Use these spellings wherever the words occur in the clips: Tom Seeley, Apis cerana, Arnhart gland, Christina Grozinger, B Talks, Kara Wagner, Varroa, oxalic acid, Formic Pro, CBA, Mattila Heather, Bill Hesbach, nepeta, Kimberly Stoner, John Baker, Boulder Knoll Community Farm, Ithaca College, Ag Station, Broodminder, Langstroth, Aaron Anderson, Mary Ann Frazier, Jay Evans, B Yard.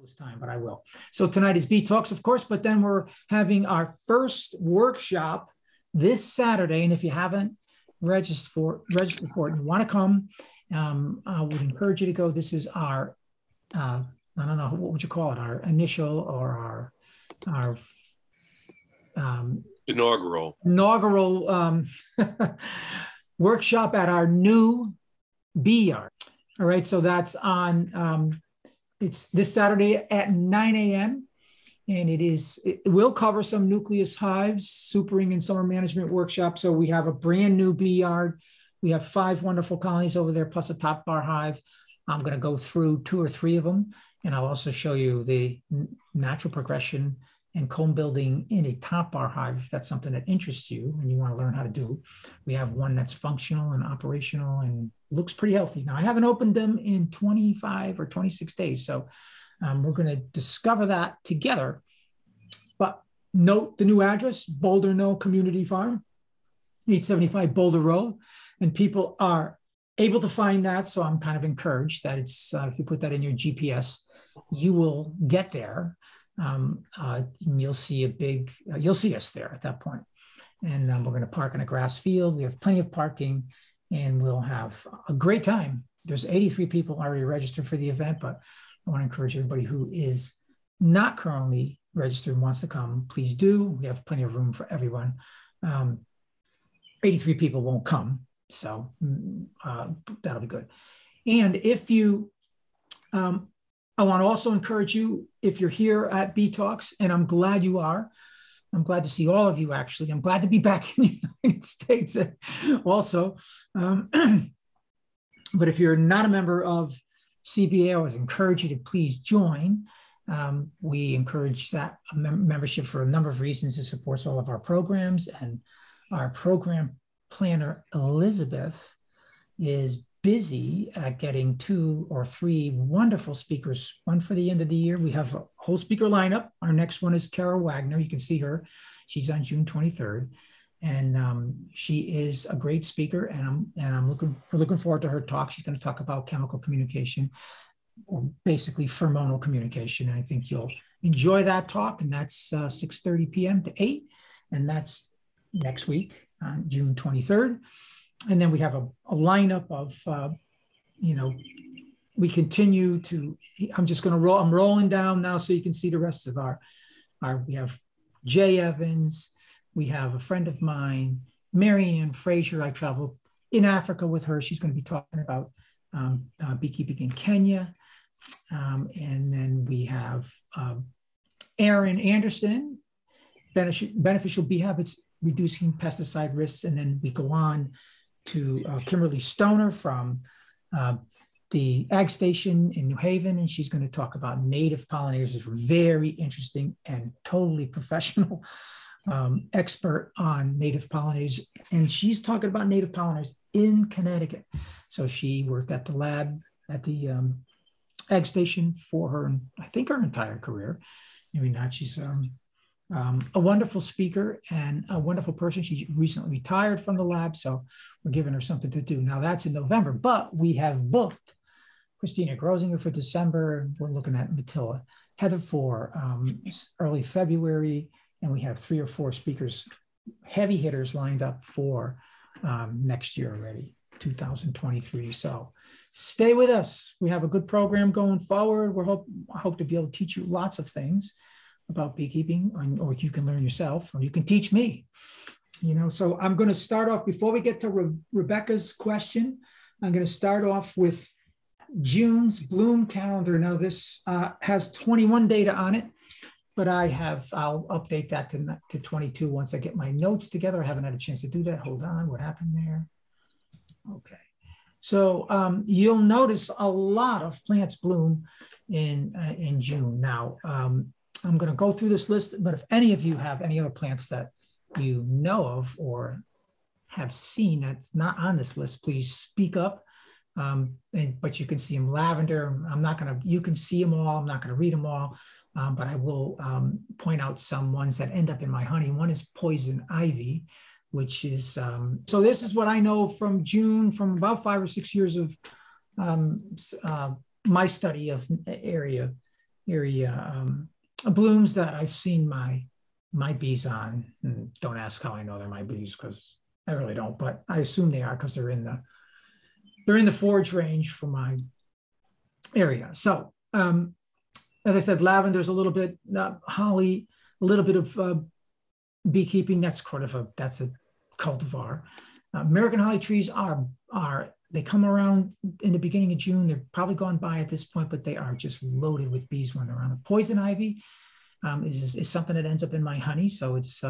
post time, but I will. So tonight is B Talks, of course, but then we're having our first workshop this Saturday. And if you haven't registered for it and want to come, I would encourage you to go. This is our, I don't know, what would you call it? Our initial or our inaugural workshop at our new B Yard. All right, so that's on, it's this Saturday at 9 a.m. And it will cover some nucleus hives, supering and summer management workshop. So we have a brand new bee yard. We have 5 wonderful colonies over there, plus a top bar hive. I'm gonna go through 2 or 3 of them. And I'll also show you the natural progression and comb building in a top bar hive, if that's something that interests you and you want to learn how to do. We have one that's functional and operational and looks pretty healthy. Now, I haven't opened them in 25 or 26 days, so we're going to discover that together. But note the new address, Boulder Knoll Community Farm, 875 Boulder Road, and people are able to find that, so I'm kind of encouraged that it's, if you put that in your GPS, you will get there. And you'll see you'll see us there at that point. And we're going to park in a grass field. We have plenty of parking and we'll have a great time. There's 83 people already registered for the event, but I want to encourage everybody who is not currently registered and wants to come, please do. We have plenty of room for everyone. 83 people won't come, so that'll be good. And if you, I want to also encourage you, if you're here at B Talks, and I'm glad you are. I'm glad to see all of you, actually. I'm glad to be back in the United States also. But if you're not a member of CBA, I would encourage you to please join. We encourage that membership for a number of reasons. It supports all of our programs, and our program planner, Elizabeth, is busy at getting 2 or 3 wonderful speakers, one for the end of the year. We have a whole speaker lineup. Our next one is Kara Wagner. You can see her. She's on June 23rd. And she is a great speaker, and we're looking forward to her talk. She's going to talk about chemical communication, or basically pheromonal communication. And I think you'll enjoy that talk. And that's 6:30 p.m. to 8. And that's next week on June 23rd. And then we have a lineup of, we continue to, I'm rolling down now so you can see the rest of we have Jay Evans, we have a friend of mine, Mary Ann Frazier. I traveled in Africa with her. She's going to be talking about beekeeping in Kenya. And then we have Aaron Anderson, beneficial bee habits, reducing pesticide risks. And then we go on to Kimberly Stoner from the Ag Station in New Haven, and she's going to talk about native pollinators. It's very interesting and totally professional expert on native pollinators, and she's talking about native pollinators in Connecticut. So she worked at the lab at the Ag Station for her, I think, her entire career. Maybe not. She's a wonderful speaker and a wonderful person. She recently retired from the lab, so we're giving her something to do. Now that's in November, but we have booked Christina Grozinger for December. We're looking at Mattila Heather for early February, and we have 3 or 4 speakers, heavy hitters, lined up for next year already, 2023. So stay with us. We have a good program going forward. I hope to be able to teach you lots of things about beekeeping, or you can learn yourself, or you can teach me, so I'm going to start off, before we get to Rebecca's question, I'm going to start off with June's bloom calendar. Now this has 21 data on it, but I'll update that to 22 once I get my notes together. I haven't had a chance to do that. Hold on, what happened there? Okay. So you'll notice a lot of plants bloom in June. Now, I'm going to go through this list, but if any of you have any other plants that you know of or have seen that's not on this list, please speak up. But you can see them. Lavender, you can see them all. I'm not going to read them all, but I will point out some ones that end up in my honey. One is poison ivy, which is, so this is what I know from June, from about 5 or 6 years of my study of area area blooms that I've seen my bees on. And don't ask how I know they're my bees, because I really don't, but I assume they are because they're in the forage range for my area. So as I said, lavender's a little bit, holly, a little bit of beekeeping. That's sort of that's a cultivar. American holly trees are they come around in the beginning of June. They're probably gone by at this point, but they are just loaded with bees when they're around. The poison ivy is something that ends up in my honey, so it's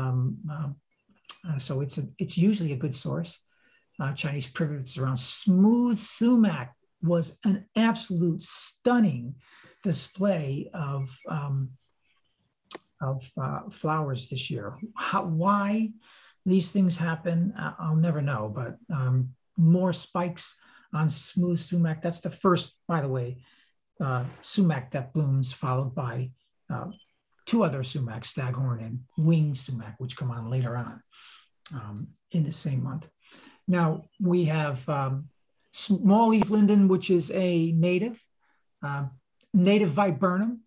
usually a good source. Chinese privets around. Smooth sumac was an absolute stunning display of flowers this year. Why these things happen, I'll never know, but more spikes on smooth sumac. That's the first, by the way, sumac that blooms, followed by two other sumacs, staghorn and winged sumac, which come on later on in the same month. Now we have small leaf linden, which is a native viburnum,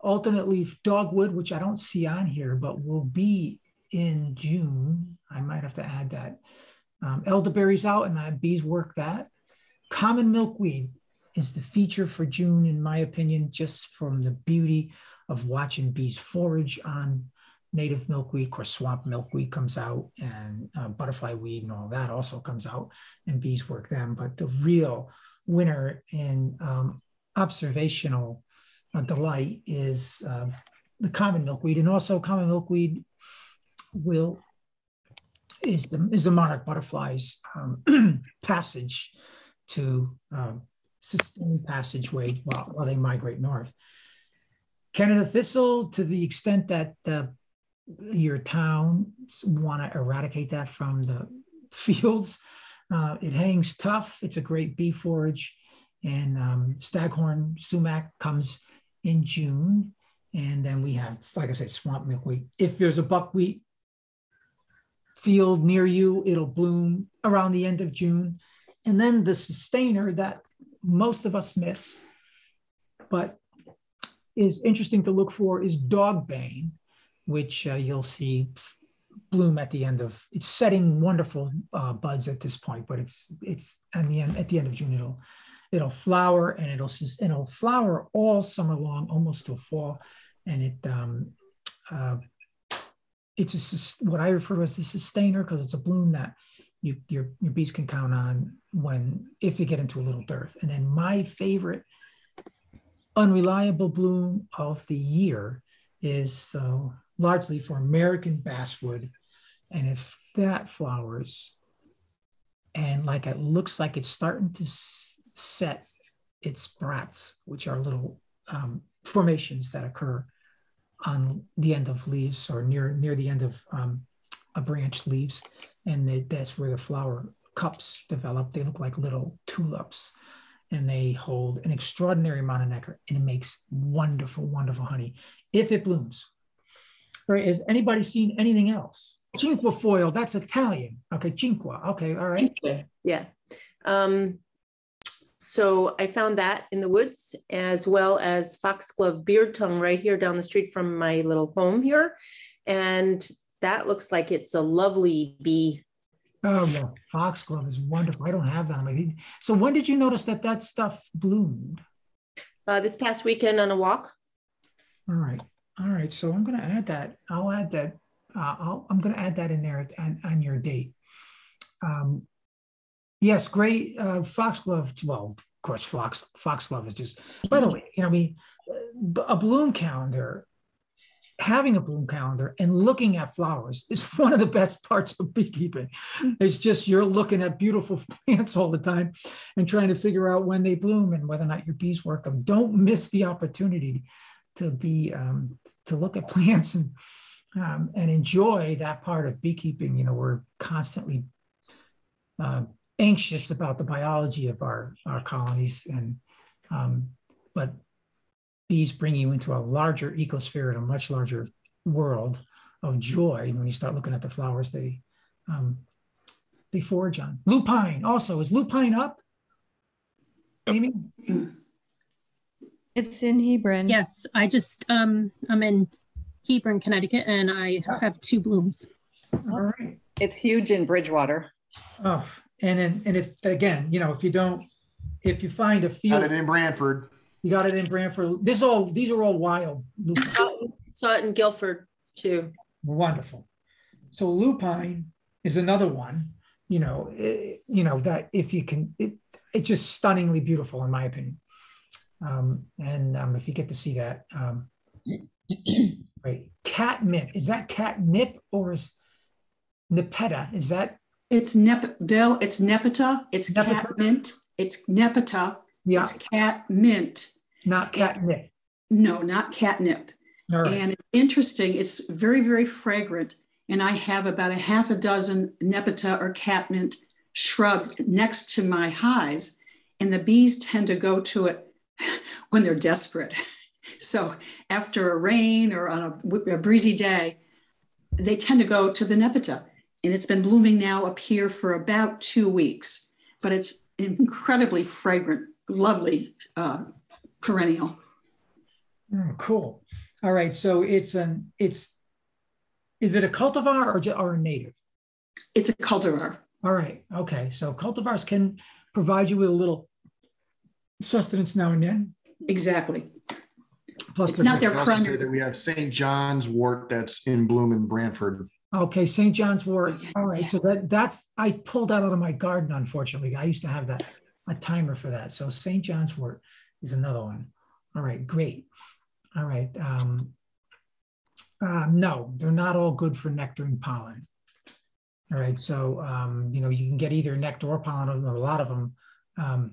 alternate leaf dogwood, which I don't see on here, but will be in June. I might have to add that. Elderberries out, and the bees work that. Common milkweed is the feature for June, in my opinion, just from the beauty of watching bees forage on native milkweed. Of course, swamp milkweed comes out, and butterfly weed and all that also comes out, and bees work them. But the real winner in observational delight is the common milkweed, and also common milkweed is the monarch butterfly's passage to sustained passageway while they migrate north. Canada thistle, to the extent that your towns want to eradicate that from the fields, it hangs tough. It's a great bee forage, and staghorn sumac comes in June. And then we have, like I said, swamp milkweed. If there's a buckwheat field near you, it'll bloom around the end of June. And then the sustainer that most of us miss, but is interesting to look for, is dogbane, which you'll see bloom at the end of, it's setting wonderful buds at this point, but it's at the end of June, it'll flower, and it'll flower all summer long, almost till fall. And it's what I refer to as the sustainer, because it's a bloom that your bees can count on if you get into a little dearth. And then my favorite unreliable bloom of the year is largely for American basswood. And if that flowers, and like it looks like it's starting to set its bracts, which are little formations that occur on the end of leaves or near the end of a branch leaves. And that's where the flower cups develop. They look like little tulips, and they hold an extraordinary amount of nectar, and it makes wonderful, wonderful honey if it blooms. All right, has anybody seen anything else? Cinquefoil, that's Italian. Okay, cinqua, okay, all right. Yeah. So I found that in the woods, as well as foxglove beard tongue right here down the street from my little home here. And that looks like it's a lovely bee. Oh yeah, foxglove is wonderful. I don't have that on my feet. So when did you notice that stuff bloomed? This past weekend on a walk. All right. So I'm going to add that. I'll add that. I'm going to add that in there on your date. Yes, great foxglove. Well, of course, foxglove is just. By the way, having a bloom calendar and looking at flowers is one of the best parts of beekeeping. It's just you're looking at beautiful plants all the time and trying to figure out when they bloom and whether or not your bees work them. Don't miss the opportunity to be to look at plants and enjoy that part of beekeeping. We're constantly anxious about the biology of our colonies, and but bees bring you into a larger ecosphere and a much larger world of joy when you start looking at the flowers they forage on. Lupine also, is lupine up? Amy? It's in Hebron. Yes, I just, I'm in Hebron, Connecticut, and I have two blooms. All right. It's huge in Bridgewater. Oh, and if, again, you know, if you don't, if you find a field. Got it in Branford. You got it in Branford. This all, these are all wild. Saw it in Guilford too. Wonderful. So lupine is another one, you know, that if you can, it's just stunningly beautiful in my opinion. If you get to see that, right. Catnip, is that catnip or is nepeta? Is that? It's Bill, it's nepeta, it's catmint, it's nepeta, yeah. It's catmint. Not catnip. No, not catnip. All right. And it's interesting, it's very, very fragrant. And I have about a half a dozen nepeta or catmint shrubs next to my hives, and the bees tend to go to it when they're desperate. So after a rain or on a breezy day, they tend to go to the nepeta. And it's been blooming now up here for about 2 weeks, but it's incredibly fragrant, lovely perennial. Oh, cool. All right. So is it a cultivar or a native? It's a cultivar. All right. Okay. So cultivars can provide you with a little sustenance now and then. Exactly. Plus, it's not their primary. That we have St. John's wort that's in bloom in Branford. Okay, St. John's wort. All right, yeah. So that's I pulled that out of my garden. Unfortunately, I used to have that a timer for that. So St. John's wort is another one. All right, great. All right. No, they're not all good for nectar and pollen. All right, so you can get either nectar or pollen. Or a lot of them. A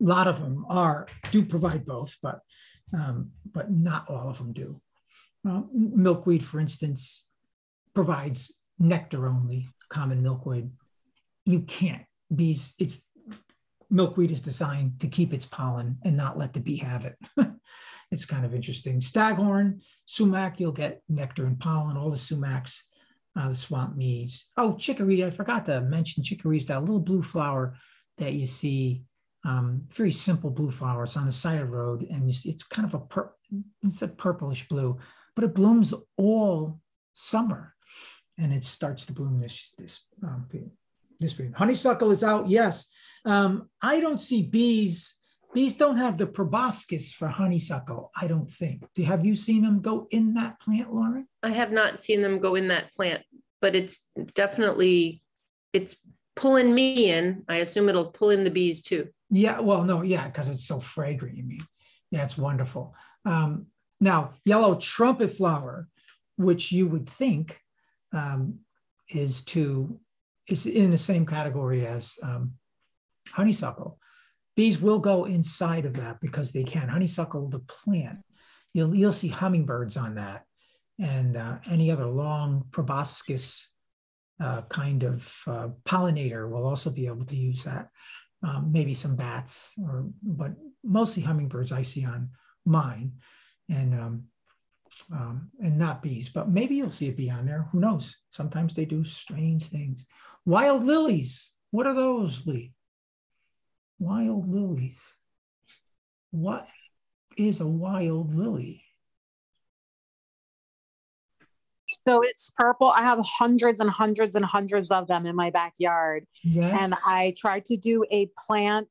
lot of them do provide both, but not all of them do. Milkweed, for instance, provides nectar only. Common milkweed, you can't. Bees, milkweed is designed to keep its pollen and not let the bee have it. It's kind of interesting. Staghorn, sumac, you'll get nectar and pollen. All the sumacs, the swamp meads. Oh, chicory! I forgot to mention chicory is that little blue flower that you see. Very simple blue flower. It's on the side of the road, and you see it's kind of a purplish blue, but it blooms all summer, and it starts to bloom this spring. Honeysuckle is out, yes. I don't see bees. Bees don't have the proboscis for honeysuckle, I don't think. Have you seen them go in that plant, Laura? I have not seen them go in that plant, but it's definitely pulling me in. I assume it'll pull in the bees too. Yeah, well, no, yeah, because it's so fragrant, you mean. Yeah, it's wonderful. Now, yellow trumpet flower, which you would think is in the same category as honeysuckle. Bees will go inside of that because they can. Honeysuckle, the plant, you'll see hummingbirds on that and any other long proboscis kind of pollinator will also be able to use that. Maybe some bats, but mostly hummingbirds I see on mine, and not bees. But maybe you'll see a bee on there. Who knows? Sometimes they do strange things. Wild lilies. What are those, Lee? Wild lilies. What is a wild lily? So it's purple. I have hundreds and hundreds and hundreds of them in my backyard. Yes. And I try to do a plant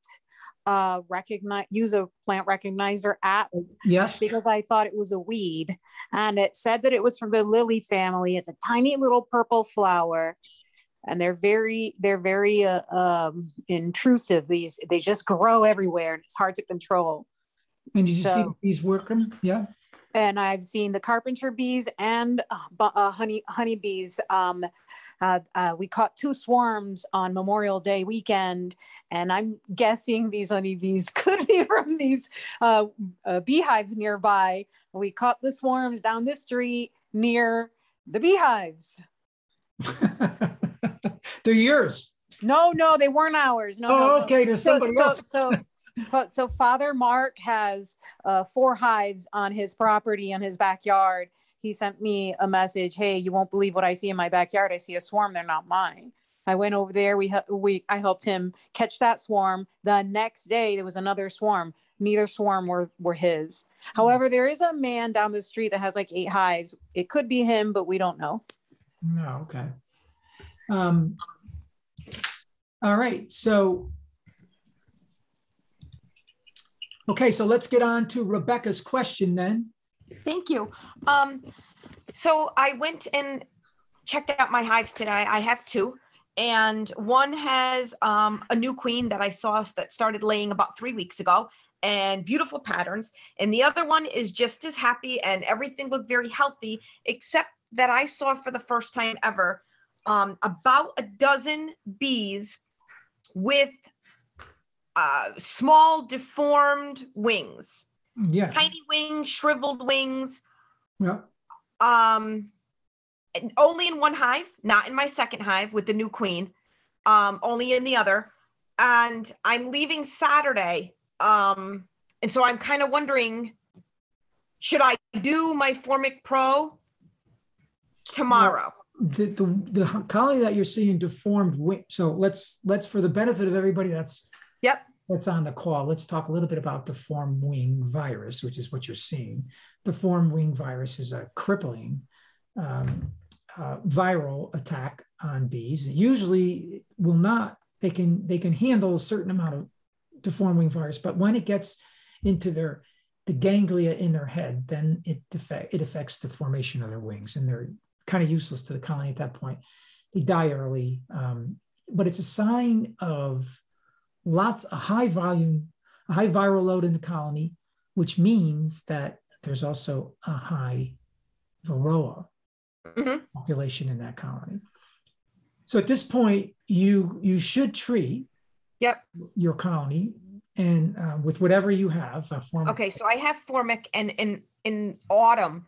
use a plant recognizer app. Yes. Because I thought it was a weed. And it said that it was from the lily family. It's a tiny little purple flower. And they're very intrusive. They just grow everywhere and it's hard to control. And did you see the bees working? Yeah. And I've seen the carpenter bees and honeybees. We caught 2 swarms on Memorial Day weekend, and I'm guessing these honeybees could be from these beehives nearby. We caught the swarms down this street near the beehives. They're yours. No, they weren't ours. No. Oh, no, okay. There's somebody else. So Father Mark has 4 hives on his property in his backyard. He sent me a message. Hey, you won't believe what I see in my backyard. I see a swarm. They're not mine. I went over there. I helped him catch that swarm. The next day, there was another swarm. Neither swarm were his. Mm-hmm. However, there is a man down the street that has like 8 hives. It could be him, but we don't know. No, okay. All right. So, okay. So let's get on to Rebecca's question then. Thank you. So I went and checked out my hives today. I have 2, and one has a new queen that I saw that started laying about 3 weeks ago, and beautiful patterns. And the other one is just as happy, and everything looked very healthy, except that I saw for the first time ever about a dozen bees with small deformed wings. Yeah. Tiny wings, shriveled wings. Yeah. And only in one hive, not in my second hive with the new queen, only in the other. And I'm leaving Saturday. And so I'm kind of wondering, should I do my Formic Pro tomorrow? The colony that you're seeing deformed wing. So let's for the benefit of everybody that's that's on the call, let's talk a little bit about deformed wing virus, which is what you're seeing. Deformed wing virus is a crippling viral attack on bees. It usually will not, they can handle a certain amount of deformed wing virus, but when it gets into the ganglia in their head, then it affects the formation of their wings, and they're kind of useless to the colony at that point. They die early, but it's a sign of lots of high volume, a high viral load in the colony, which means that there's also a high Varroa population in that colony. So at this point, you should treat your colony and with whatever you have. Formic. Okay, so I have Formic, and in autumn,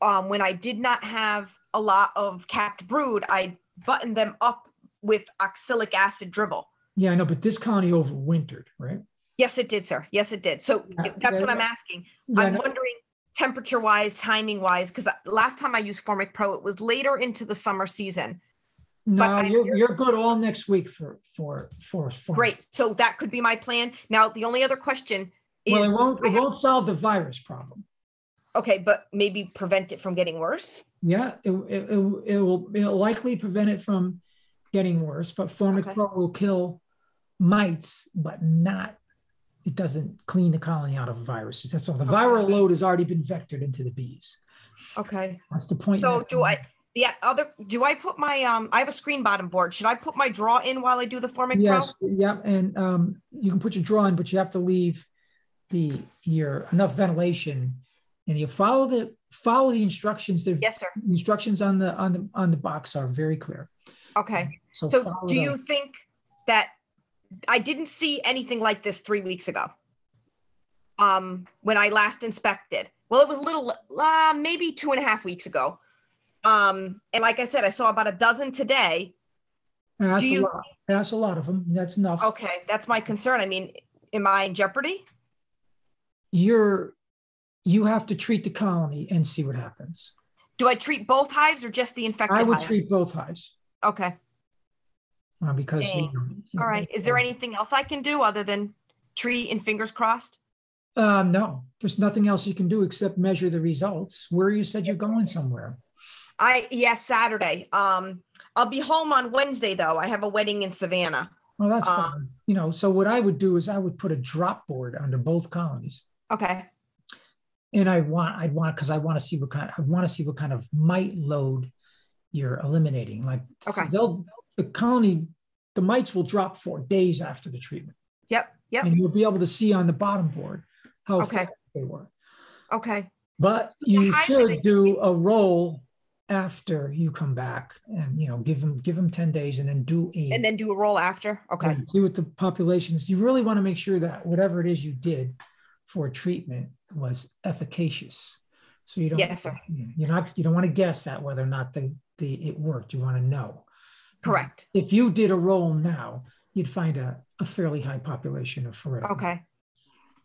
when I did not have a lot of capped brood, I buttoned them up with oxalic acid dribble. Yeah, I know, but this colony overwintered, right? Yes, it did, sir. Yes, it did. So that's what I'm asking. Yeah, I'm wondering temperature-wise, timing-wise, because last time I used Formic Pro, it was later into the summer season. No, but you're good all next week for Formic. Great. So that could be my plan. Now, the only other question is... Well, it won't solve the virus problem. Okay, but maybe prevent it from getting worse? Yeah, it'll likely prevent it from getting worse, but Formic Pro will kill mites, but not, it doesn't clean the colony out of viruses. That's all. The viral load has already been vectored into the bees. Okay. That's the point. So do I put my, I have a screen bottom board. Should I put my draw in while I do the Formic Pro? Yeah. And you can put your draw in, but you have to leave your enough ventilation, and you follow the instructions. Yes, sir. The instructions on the box are very clear. Okay. So do you think that I didn't see anything like this 3 weeks ago when I last inspected? Well, it was a little, maybe 2.5 weeks ago. And like I said, I saw about a dozen today. That's a lot of them. That's enough. Okay. That's my concern. I mean, am I in jeopardy? You have to treat the colony and see what happens. Do I treat both hives or just the infected hive? I would treat both hives. Okay. Because all right. Is there anything else I can do other than treat and fingers crossed? No, there's nothing else you can do except measure the results. Where you said you're going somewhere? Yes, Saturday. I'll be home on Wednesday though. I have a wedding in Savannah. Well, that's fine. You know, so what I would do is I would put a drop board under both colonies. Okay. And I want to see what kind of mite load you're eliminating. Like the colony, the mites will drop for days after the treatment. Yep. And you'll be able to see on the bottom board how effective they were. Okay. But you should do a roll after you come back, and you know, give them 10 days, and then do a roll after. Okay. See what the population is. You really want to make sure that whatever it is you did for treatment was efficacious. So you don't. Yes, sir. You don't want to guess at whether or not it worked. You want to know. Correct. If you did a roll now, you'd find a fairly high population of Formic. Okay.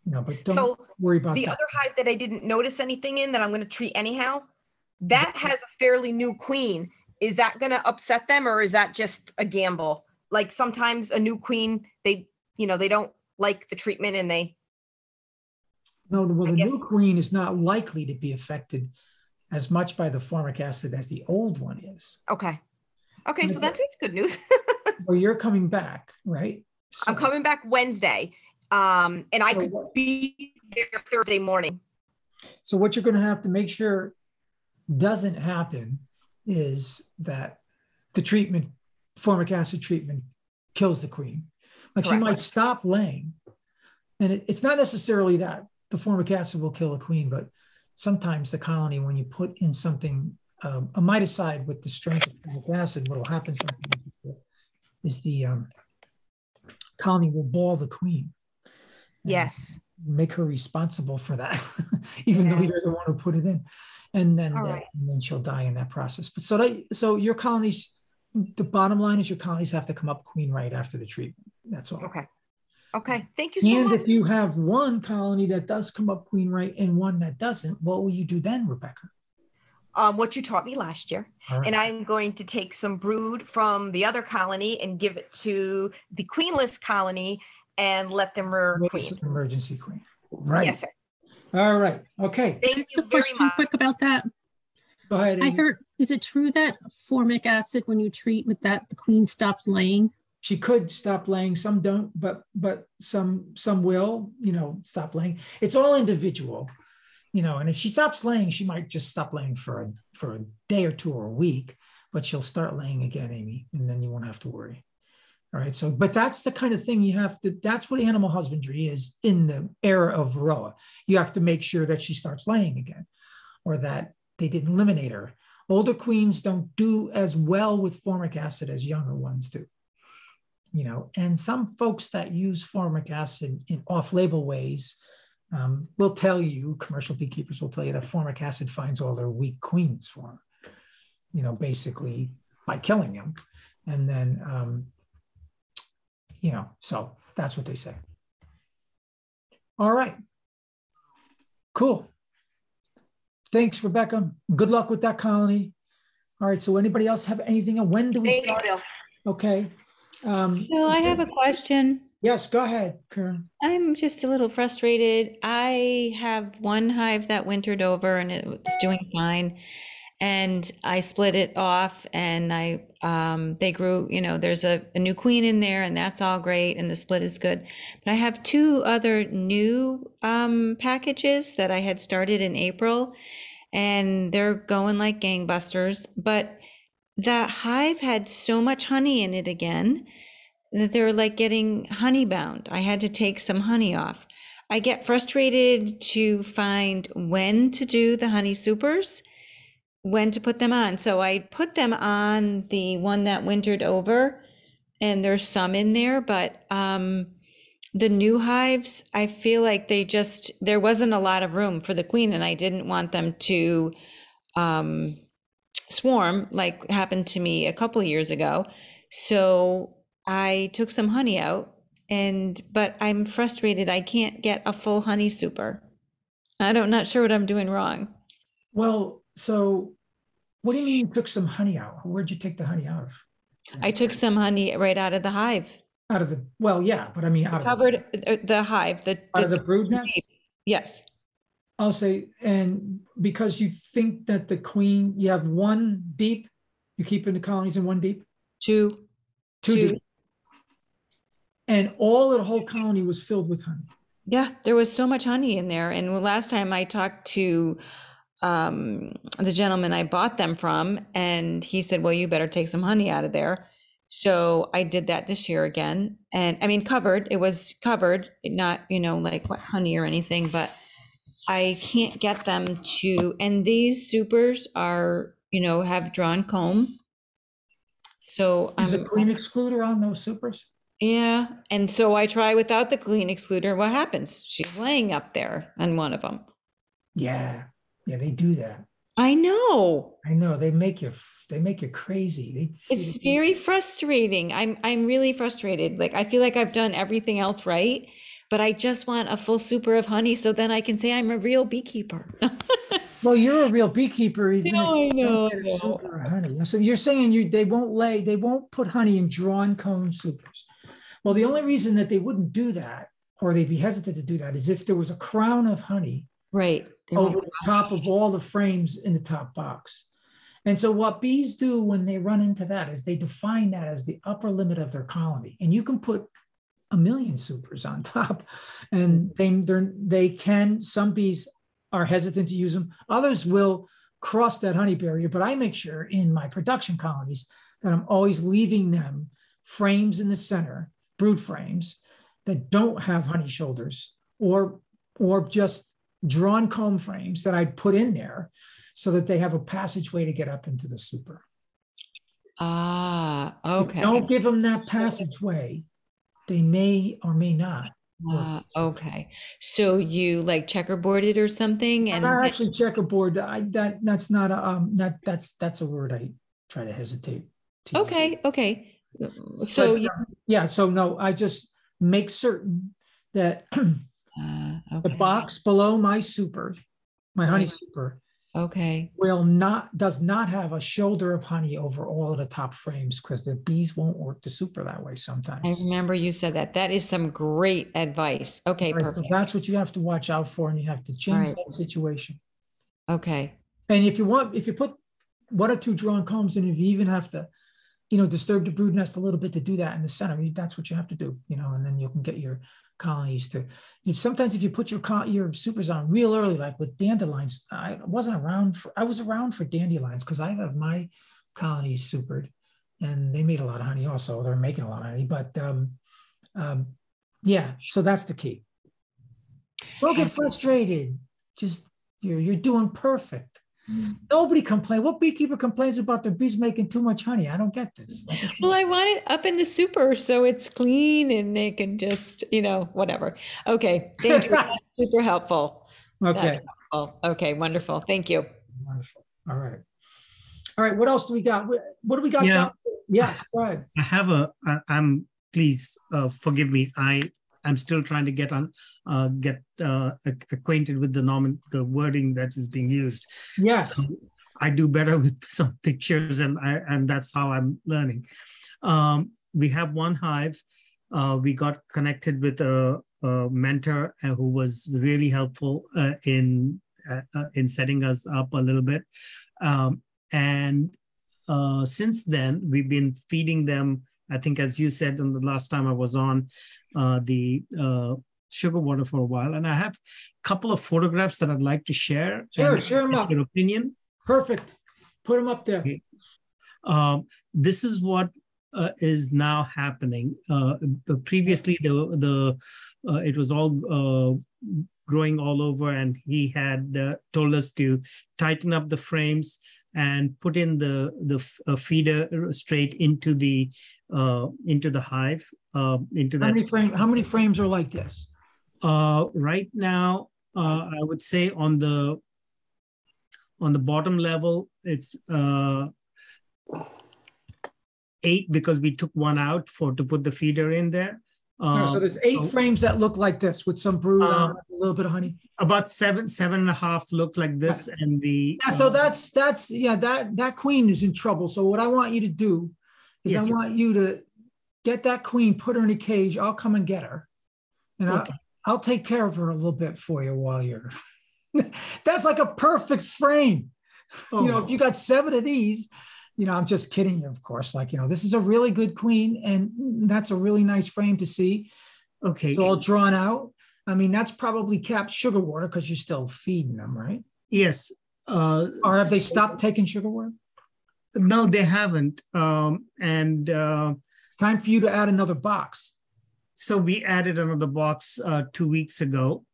No, but don't worry about the other hive that I didn't notice anything in that I'm going to treat anyhow. That has a fairly new queen, is that going to upset them, or is that just a gamble? Like sometimes a new queen, they don't like the treatment and they. No, well, the new queen is not likely to be affected as much by the formic acid as the old one is. Okay. Okay. So that's good news. Well, you're coming back, right? So, I'm coming back Wednesday. And I could be there Thursday morning. So what you're going to have to make sure doesn't happen is that the treatment, formic acid treatment, kills the queen. Like Correct. She might stop laying. And it's not necessarily that the formic acid will kill a queen, but sometimes the colony, when you put in something, a miticide with the strength of formic acid, what will happen sometimes is the colony will ball the queen. Yes. Make her responsible for that, even though you're the one who put it in. And then and then she'll die in that process. But so your colonies, the bottom line is your colonies have to come up queen right after the treatment. That's all. Okay. Okay, thank you so much. And if you have one colony that does come up queen right and one that doesn't, what will you do then, Rebecca? What you taught me last year. Right. And I'm going to take some brood from the other colony and give it to the queenless colony and let them rear queen. Emergency queen. Right. Yes, sir. All right. Okay. Thank you very much. Quick about that. Go ahead. I heard, is it true that formic acid, when you treat with that, the queen stops laying? She could stop laying. Some don't, but some will, stop laying. It's all individual, and if she stops laying, she might just stop laying for a day or two or a week, but she'll start laying again, Amy, and then you won't have to worry. All right. So, but that's the kind of thing that's what animal husbandry is in the era of Varroa. You have to make sure that she starts laying again, or that they didn't eliminate her. Older queens don't do as well with formic acid as younger ones do. And some folks that use formic acid in off-label ways will tell you, commercial beekeepers will tell you that formic acid finds all their weak queens for them, basically by killing them. And then, so that's what they say. All right. Cool. Thanks, Rebecca. Good luck with that colony. All right. So anybody else have anything? And when do we start? Okay. No, I have a question. Yes, go ahead, Kara. I'm just a little frustrated. I have one hive that wintered over and it's doing fine. And I split it off and I they grew, there's a new queen in there and that's all great and the split is good. But I have two other new packages that I had started in April and they're going like gangbusters, but the hive had so much honey in it again that they're like getting honey bound. I had to take some honey off. I get frustrated to find when to do the honey supers, when to put them on. So I put them on the one that wintered over and there's some in there, but the new hives, I feel like there wasn't a lot of room for the queen and I didn't want them to, swarm, like happened to me a couple years ago. So I took some honey out, but I'm frustrated. I can't get a full honey super. I'm not sure what I'm doing wrong. Well, so what do you mean you took some honey out? Where'd you take the honey out of? I took some honey right out of the hive. Out of the, well, yeah, but I mean out covered of the hive. Out of the brood nest? Yes. I'll say, and because you think that the queen, you have one deep, you keep in the colonies in one deep? Two deep. And the whole colony was filled with honey. Yeah, there was so much honey in there. And last time I talked to the gentleman I bought them from, and he said, well, you better take some honey out of there. So I did that this year again. And I mean, covered, it was covered, not, like what honey or anything, but I can't get them to, and these supers are, have drawn comb. So is a queen excluder on those supers? Yeah. And so I try without the queen excluder. What happens? She's laying up there on one of them. Yeah. Yeah. They do that. I know. They make you crazy. It's very frustrating. I'm really frustrated. Like, I feel like I've done everything else right, but I just want a full super of honey so then I can say I'm a real beekeeper. Well, you're a real beekeeper. Even I know. Super honey. So you're saying they won't put honey in drawn cone supers. Well, the only reason that they wouldn't do that, or they'd be hesitant to do that, is if there was a crown of honey over the top of all the frames in the top box. And so what bees do when they run into that is they define that as the upper limit of their colony. And you can put a million supers on top, and they can, some bees are hesitant to use them. Others will cross that honey barrier, but I make sure in my production colonies that I'm always leaving them frames in the center, brood frames that don't have honey shoulders, or just drawn comb frames that I put in there so that they have a passageway to get up into the super. Ah, okay. Don't give them that passageway. They may or may not. Okay. So you like checkerboard it or something? And not actually checkerboard. That's not a that's a word I try to hesitate to. Okay. Use. Okay. So but, yeah. So no, I just make certain that the box below my super, my honey super, does not have a shoulder of honey over all of the top frames, because the bees won't work the super that way sometimes. I remember you said that. That is some great advice. Okay, right, perfect. So that's what you have to watch out for, and you have to change that situation. Okay. And if you want, if you put 1 or 2 drawn combs in, if you even have to, you know, disturb the brood nest a little bit to do that in the center, that's what you have to do, you know, and then you can get your colonies to, sometimes if you put your supers on real early, like with dandelions, I was around for dandelions because I have my colonies supered and they made a lot of honey also. They're making a lot of honey, but yeah, so that's the key. Don't get frustrated. Just, you're doing perfect. Nobody complains. What beekeeper complains about their bees making too much honey? I don't get this. Well, I want it up in the super so it's clean and they can just, you know, whatever. Okay. Thank you. That's super helpful. Okay. Helpful. Okay. Wonderful. Thank you. Wonderful. All right. All right. What else do we got? What do we got? Yeah. Yes. Go ahead. I have a, please forgive me. I'm still trying to get acquainted with the wording that is being used. Yes. So I do better with some pictures, and that's how I'm learning. We have one hive. We got connected with a mentor who was really helpful in setting us up a little bit. And since then, we've been feeding them, I think, as you said in the last time I was on, the sugar water for a while. And I have a couple of photographs that I'd like to share. Sure, share them up. Your opinion. Perfect. Put them up there. Okay. This is what is now happening. Previously, the it was all growing all over, and he had told us to tighten up the frames and put in the feeder straight into the hive. How many frames are like this? Right now, I would say on the bottom level, it's 8, because we took one out to put the feeder in there. So there's 8 frames that look like this with some brood, a little bit of honey. About 7.5 look like this, and the so that's that queen is in trouble. So what I want you to do is I want you to get that queen, put her in a cage. I'll come and get her, and I'll take care of her a little bit for you while you're. That's like a perfect frame. Oh. You know, if you got 7 of these. You know, I'm just kidding you, of course. Like, you know, this is a really good queen, and that's a really nice frame to see. Okay. It's all drawn out. I mean, that's probably capped sugar water because you're still feeding them, right? Yes. Or have they stopped taking sugar water? No, they haven't. It's time for you to add another box. So we added another box 2 weeks ago.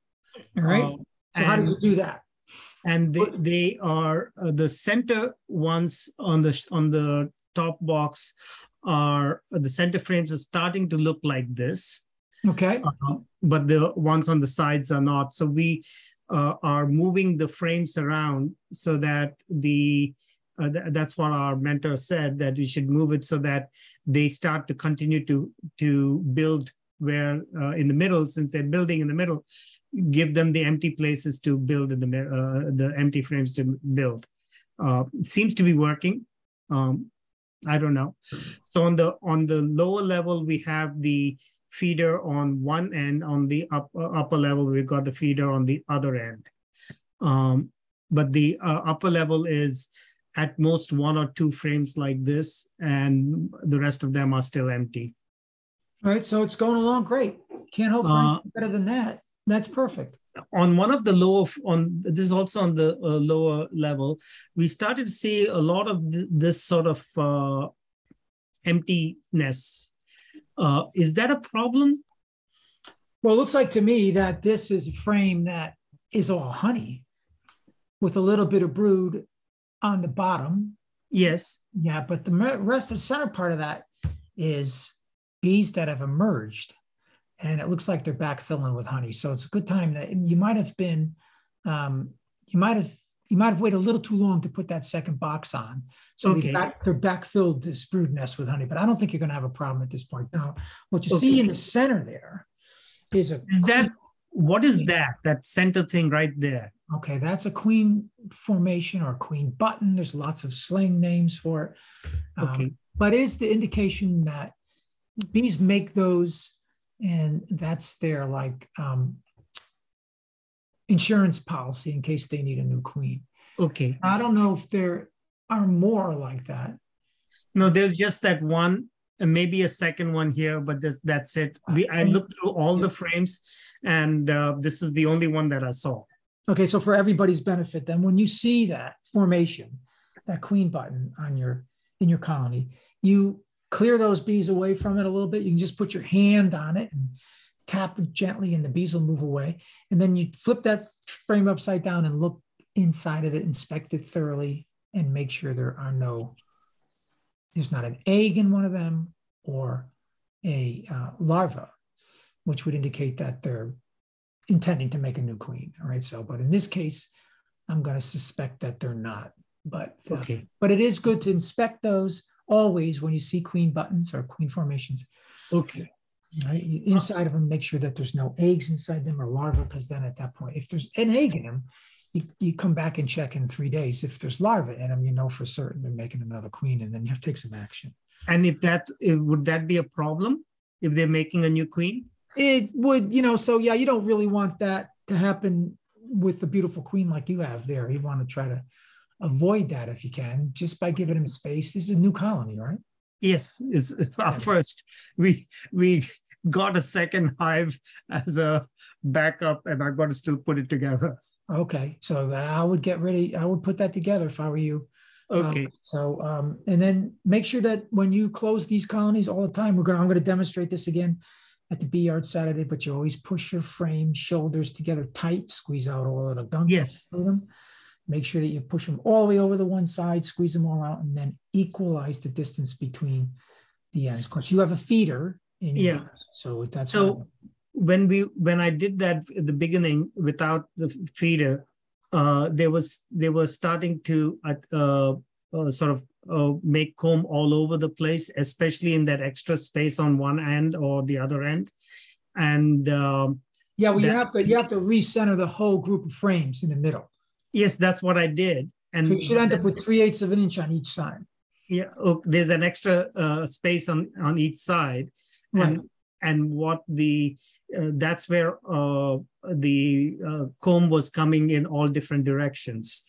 All right. So how did you do that? And they are the center ones on the top box are the center frames are starting to look like this. Okay. But the ones on the sides are not. So we are moving the frames around so that that's what our mentor said, that we should move it so that they start to continue to build where in the middle, since they're building in the middle. give them the empty places to build, the empty frames to build. Seems to be working. I don't know. So on the lower level, we have the feeder on one end. On the upper level, we've got the feeder on the other end. But the upper level is at most one or two frames like this, and the rest of them are still empty. All right, so it's going along great. Can't hope for anything better than that. That's perfect. On one of the lower, this is also on the lower level, we started to see a lot of this sort of emptiness. Is that a problem? Well, it looks like to me that this is a frame that is all honey with a little bit of brood on the bottom. Yes. Yeah, but the rest of the center part of that is bees that have emerged. And it looks like they're backfilling with honey. So it's a good time that you might have been, you might have waited a little too long to put that second box on. So okay. They're backfilled this brood nest with honey, but I don't think you're going to have a problem at this point. Now, what you okay. see in the center there is a queen. That, what is that, that center thing right there? Okay, that's a queen formation or queen button. There's lots of slang names for it. Okay. But it's the indication that bees make those. And that's their like insurance policy in case they need a new queen. Okay. I don't know if there are more like that. No, there's just that one, and maybe a second one here, but that's it. I looked through all the frames, and this is the only one that I saw. Okay, so for everybody's benefit, then, when you see that formation, that queen button on in your colony, you clear those bees away from it a little bit. You can just put your hand on it and tap it gently, and the bees will move away. And then you flip that frame upside down and look inside of it, inspect it thoroughly, and make sure there's not an egg in one of them or a larva, which would indicate that they're intending to make a new queen. All right. So, but in this case, I'm going to suspect that they're not. But okay. But it is good to inspect those. Always, when you see queen buttons or queen formations, okay, right, inside of them, make sure that there's no eggs inside them or larvae, because then at that point, if there's an egg in them, you come back and check in 3 days. If there's larvae in them, you know for certain they're making another queen, and then you have to take some action. And would that be a problem if they're making a new queen? It would, so yeah, you don't really want that to happen with a beautiful queen like you have there. You want to try to avoid that if you can, just by giving them space. This is a new colony, right? Yes, it's our first. We got a second hive as a backup, and I've got to still put it together. Okay, so I would put that together if I were you. Okay. And then make sure that when you close these colonies all the time, I'm going to demonstrate this again at the B Yard Saturday, but you always push your frame shoulders together tight, squeeze out all of the gunk. Yes. Make sure that you push them all the way over to one side, squeeze them all out, and then equalize the distance between the ends. Of course, you have a feeder in your house, so that's when I did that at the beginning without the feeder, they were starting to make comb all over the place, especially in that extra space on one end or the other end, and you have to recenter the whole group of frames in the middle. Yes, that's what I did. And so you should end up with 3/8 of an inch on each side. Yeah, there's an extra space on each side. Right. And what that's where the comb was coming in all different directions.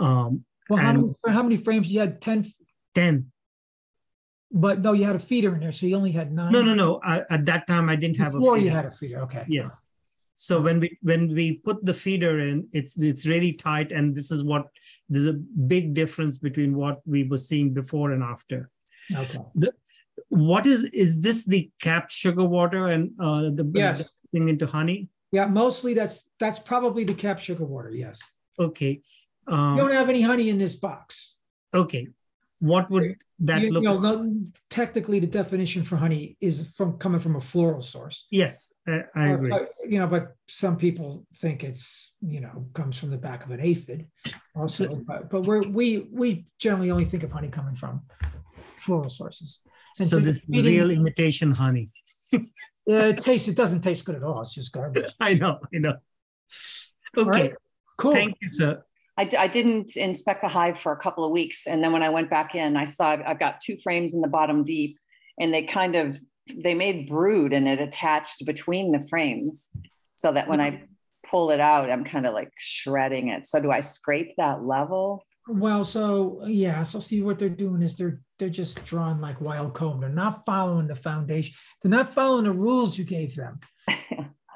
How many frames? You had 10? 10. But no, you had a feeder in there, so you only had 9. No. At that time, I didn't have a feeder. Before you had a feeder, okay. Yes. So when we put the feeder in, it's really tight, and there's a big difference between what we were seeing before and after. Okay. Is this the capped sugar water and the thing into honey? Yeah, mostly that's probably the capped sugar water. Yes. Okay. You don't have any honey in this box. Okay. What would that look like? Technically, the definition for honey is coming from a floral source. Yes, I agree. But some people think it's comes from the back of an aphid, also. But we generally only think of honey coming from floral sources. And so this real imitation honey. It doesn't taste good at all. It's just garbage. I know. Okay, right. Cool. Thank you, sir. I didn't inspect the hive for a couple of weeks. And then when I went back in, I saw I've got two frames in the bottom deep, and they made brood and it attached between the frames so that when I pull it out, I'm kind of like shredding it. So do I scrape that level? Well, so yeah. So see what they're doing is they're just drawing like wild comb. They're not following the foundation. They're not following the rules you gave them.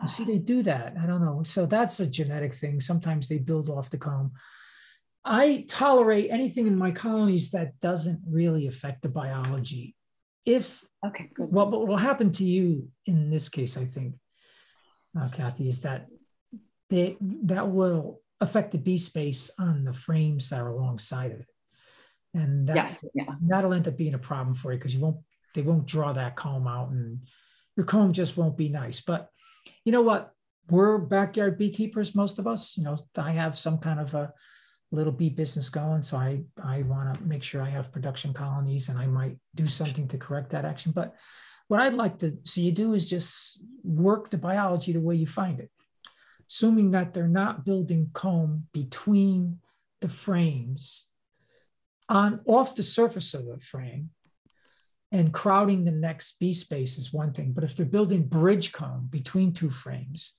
See, they do that. I don't know. So that's a genetic thing. Sometimes they build off the comb. I tolerate anything in my colonies that doesn't really affect the biology. If, okay, good. Well, what will happen to you in this case, I think, Kathy, is that that will affect the bee space on the frames that are alongside of it. And that, yes, yeah, that'll end up being a problem for you because you won't, they won't draw that comb out and your comb just won't be nice. But you know what? We're backyard beekeepers, most of us. You know, I have some kind of a little bee business going, so I want to make sure I have production colonies, and I might do something to correct that action. But what I'd like to see you do is just work the biology the way you find it, assuming that they're not building comb between the frames, off the surface of the frame. And crowding the next bee space is one thing, but if they're building bridge comb between two frames,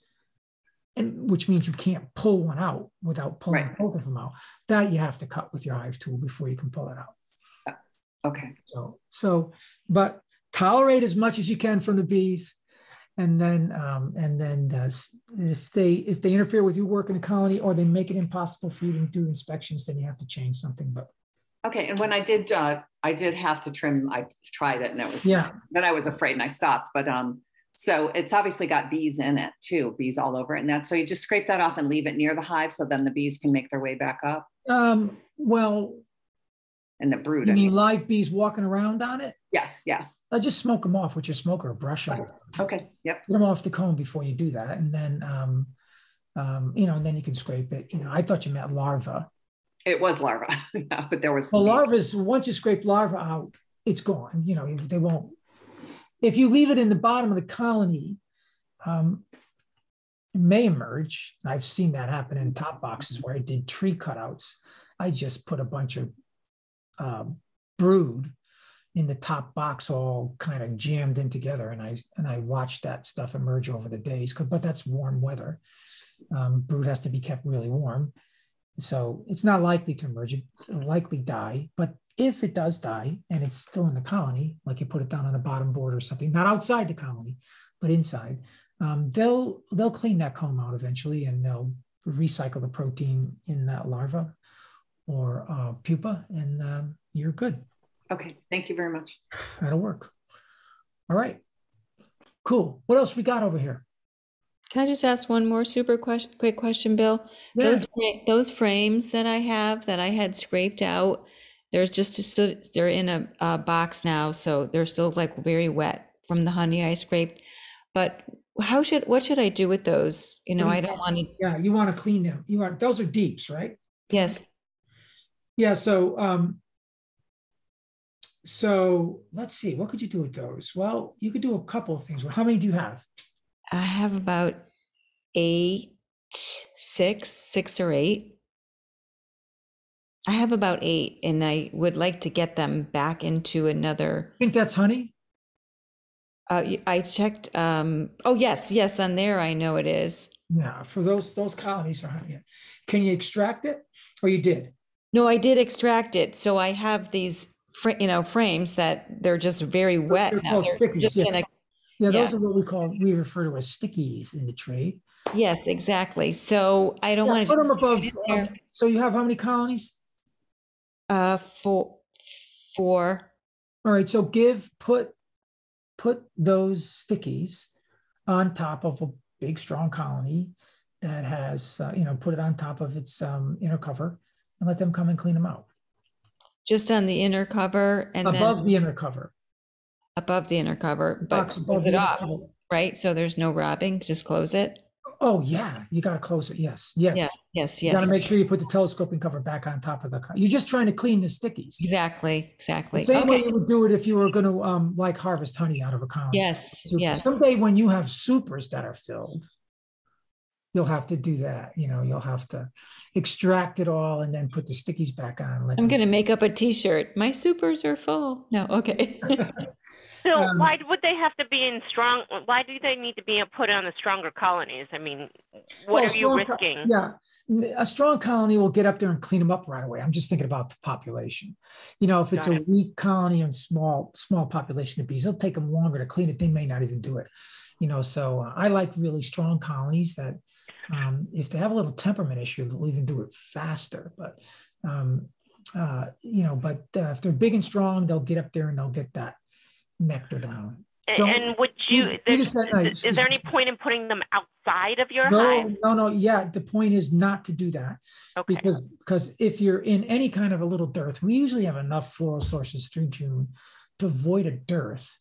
and which means you can't pull one out without pulling both of them out, that you have to cut with your hive tool before you can pull it out. Okay. So, but tolerate as much as you can from the bees, and then if they interfere with your work in a colony or they make it impossible for you to do inspections, then you have to change something. But okay, and when I did have to trim, I tried it and it was, then I was afraid and I stopped, but so it's obviously got bees in it too, bees all over it and that, so you just scrape that off and leave it near the hive so then the bees can make their way back up? Well. And the brood. You mean live bees walking around on it? Yes, yes. I just smoke them off with your smoker or brush them. Okay, yep. Get them off the comb before you do that and then, you know, and then you can scrape it. You know, I thought you meant larva. It was larva, yeah, but there was... Well, larva's, once you scrape larva out, it's gone. You know, they won't... If you leave it in the bottom of the colony, it may emerge. I've seen that happen in top boxes where I did tree cutouts. I just put a bunch of brood in the top box all kind of jammed in together, and I watched that stuff emerge over the days, but that's warm weather. Brood has to be kept really warm. So it's not likely to emerge, it'll likely die. But if it does die and it's still in the colony, like you put it down on the bottom board or something, not outside the colony, but inside, they'll clean that comb out eventually and they'll recycle the protein in that larva or pupa and you're good. Okay, thank you very much. That'll work. All right, cool. What else we got over here? Can I just ask one more super quick question, Bill? Yeah. Those frames that I have that I had scraped out, they're in a box now, so they're still like very wet from the honey I scraped. But what should I do with those? You know, I don't want to. Yeah, you want to clean them. Those are deeps, right? Yes. Yeah. So let's see. What could you do with those? Well, you could do a couple of things. How many do you have? I have about six or eight. I have about eight, and I would like to get them back into another. You think that's honey? I checked. Oh, yes, on there I know it is. Yeah, for those colonies are honey. Can you extract it, or you did? No, I did extract it. So I have these, frames that they're just very wet now. They're just gonna. Yeah, those are what we refer to as stickies in the trade. Yes, exactly. So I don't want to put them above. So you have how many colonies? Four. All right. So put those stickies on top of a big strong colony that has put it on top of its inner cover and let them come and clean them out. Just on the inner cover and above the inner cover. Above the inner cover, but close it off, right? So there's no robbing, just close it. Oh yeah, you gotta close it, yes. Yeah. Yes. You gotta make sure you put the telescoping cover back on top of the cover. You're just trying to clean the stickies. Exactly. The same way you would do it if you were gonna harvest honey out of a colony. Yes. Someday when you have supers that are filled, you'll have to do that. You know, you'll have to extract it all and then put the stickies back on. Like, I'm going to make up a t-shirt. My supers are full. No. Okay. So why would they have to be in strong? Why do they need to be put on the stronger colonies? I mean, what are you risking? Yeah. A strong colony will get up there and clean them up right away. I'm just thinking about the population. You know, if it's a weak colony and small population of bees, it'll take them longer to clean it. They may not even do it. You know, so I like really strong colonies that if they have a little temperament issue, they'll even do it faster. But, you know, but if they're big and strong, they'll get up there and they'll get that nectar down. And would you, is there any point in putting them outside of your hive? No. Yeah. The point is not to do that. Okay. Because if you're in any kind of a little dearth, we usually have enough floral sources through June to avoid a dearth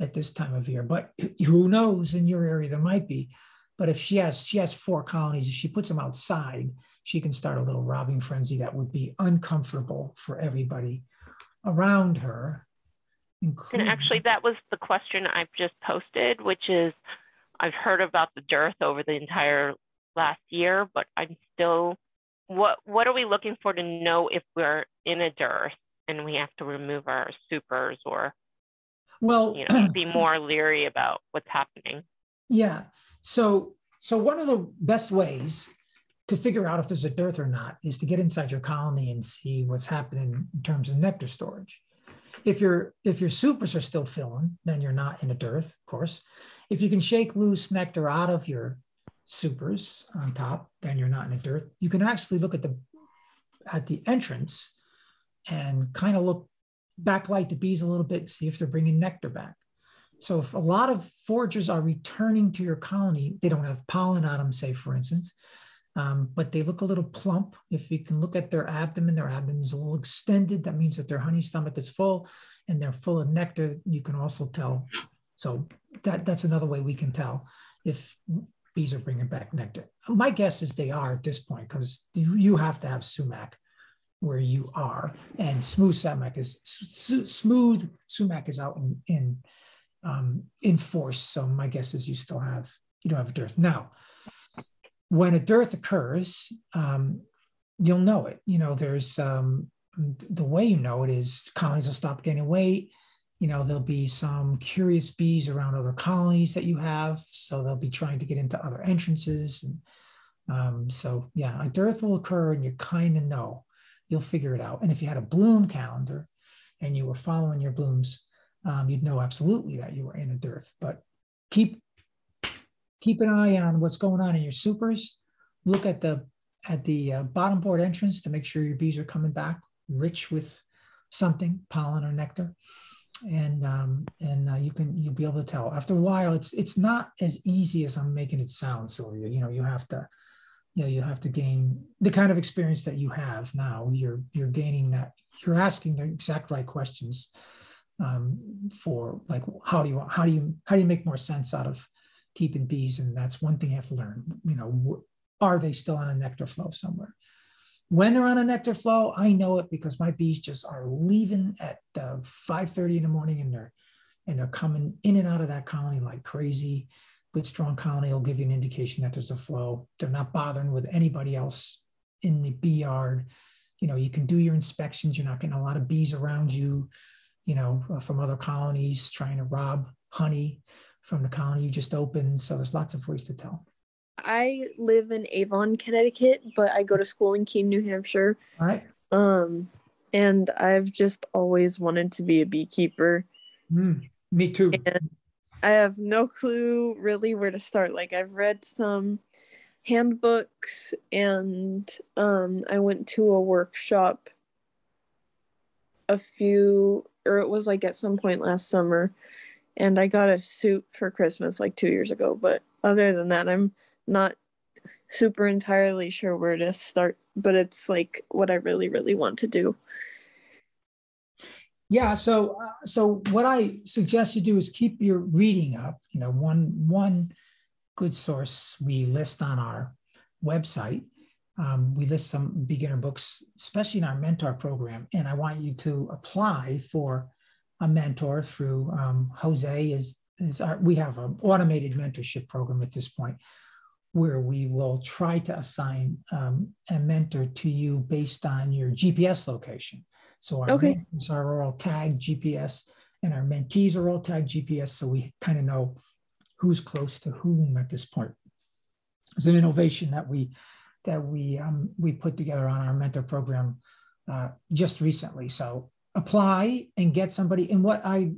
at this time of year. But who knows, in your area there might be. But if she has four colonies, if she puts them outside, she can start a little robbing frenzy that would be uncomfortable for everybody around her. And actually, that was the question I've just posted, which is, I've heard about the dearth over the entire last year, but I'm still, what are we looking for to know if we're in a dearth and we have to remove our supers or, well, you know, be more leery about what's happening? Yeah. So one of the best ways to figure out if there's a dearth or not is to get inside your colony and see what's happening in terms of nectar storage. If your supers are still filling, then you're not in a dearth, of course. If you can shake loose nectar out of your supers on top, then you're not in a dearth. You can actually look at the entrance and kind of look, backlight the bees a little bit, see if they're bringing nectar back. So if a lot of foragers are returning to your colony, they don't have pollen on them, say, for instance, but they look a little plump. If you can look at their abdomen is a little extended. That means that their honey stomach is full and they're full of nectar. You can also tell. So that's another way we can tell if bees are bringing back nectar. My guess is they are at this point, because you have to have sumac where you are, and smooth sumac is out in force. So my guess is you don't have a dearth. Now, when a dearth occurs, you'll know it. You know, there's the way you know it is colonies will stop gaining weight. You know, there'll be some curious bees around other colonies that you have, so they'll be trying to get into other entrances. And, so yeah, a dearth will occur, and you kind of know. You'll figure it out. And if you had a bloom calendar, and you were following your blooms, you'd know absolutely that you were in a dearth. But keep an eye on what's going on in your supers. Look at the bottom board entrance to make sure your bees are coming back rich with something, pollen or nectar, and you'll be able to tell. After a while, it's not as easy as I'm making it sound, Sylvia. You know, you have to gain the kind of experience that you have now. You're gaining that. You're asking the exact right questions for, like, how do you make more sense out of keeping bees? And that's one thing you have to learn. You know, are they still on a nectar flow somewhere? When they're on a nectar flow, I know it because my bees just are leaving at 5:30 in the morning, and they're coming in and out of that colony like crazy. Good strong colony will give you an indication that there's a flow. They're not bothering with anybody else in the bee yard. You know, you can do your inspections. You're not getting a lot of bees around you, you know, from other colonies trying to rob honey from the colony you just opened. So there's lots of ways to tell. I live in Avon, Connecticut, but I go to school in Keene, New Hampshire. All right. And I've just always wanted to be a beekeeper. Me too. And I have no clue really where to start. Like, I've read some handbooks, and I went to a workshop it was like at some point last summer. And I got a suit for Christmas like 2 years ago. But other than that, I'm not super entirely sure where to start. But it's like what I really, really want to do. Yeah. So what I suggest you do is keep your reading up. You know, one good source we list on our website. We list some beginner books, especially in our mentor program. And I want you to apply for a mentor through Jose. We have an automated mentorship program at this point. where we will try to assign a mentor to you based on your GPS location. So our mentors are all tagged GPS, and our mentees are all tagged GPS, so we kind of know who's close to whom at this point. It's an innovation that we put together on our mentor program just recently. So apply and get somebody. And what I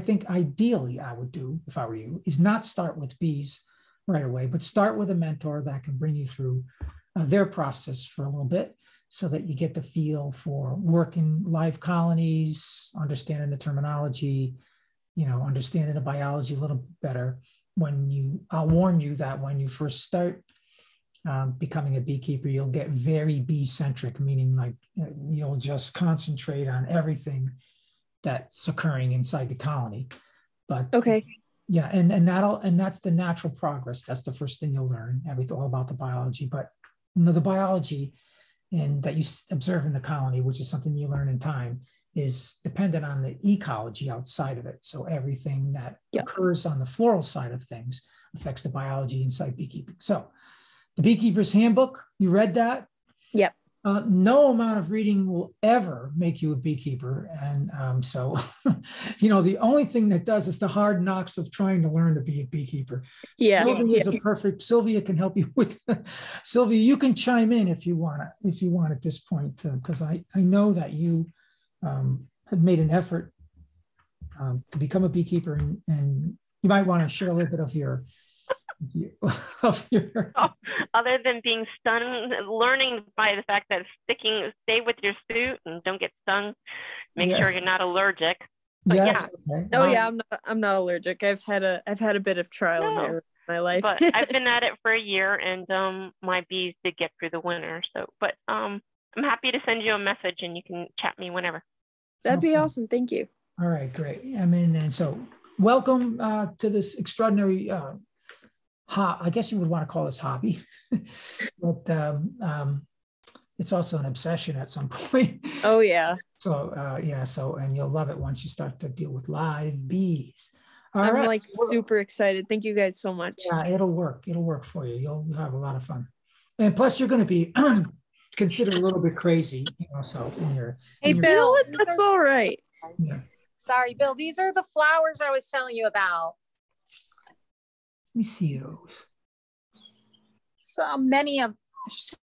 think ideally I would do if I were you is not start with bees right away, but start with a mentor that can bring you through their process for a little bit, so that you get the feel for working live colonies, understanding the terminology, you know, understanding the biology a little better. When you, I'll warn you that when you first start becoming a beekeeper, you'll get very bee-centric, meaning like you'll just concentrate on everything that's occurring inside the colony. But yeah, and that's the natural progress. That's the first thing you'll learn, everything all about the biology. But you know, the biology and that you observe in the colony, which is something you learn in time, is dependent on the ecology outside of it. So everything that occurs on the floral side of things affects the biology inside beekeeping. So the Beekeeper's Handbook, you read that? Yep. No amount of reading will ever make you a beekeeper. And so, you know, the only thing that does is the hard knocks of trying to learn to be a beekeeper. Yeah. Sylvia is a perfect, Sylvia can help you with, Sylvia, you can chime in if you want to, at this point, because I know that you have made an effort to become a beekeeper, and you might want to share a little bit of your other than being stung, learning by the fact that stay with your suit and don't get stung, make sure you're not allergic. But I'm not allergic. I've had a bit of trial and error in my life. But I've been at it for a year, and my bees did get through the winter. So, but I'm happy to send you a message, and you can chat me whenever. That'd be awesome. Thank you. All right, great. I mean, and so welcome to this extraordinary I guess you would want to call this hobby, but it's also an obsession at some point. Oh yeah. So yeah, so, and you'll love it once you start to deal with live bees. I'm like super excited. Thank you guys so much. Yeah, it'll work. It'll work for you. You'll have a lot of fun, and plus you're going to be considered a little bit crazy, you know. So in your Bill, you know, that's all right. Yeah. Sorry, Bill. These are the flowers I was telling you about. Let me see those. So many.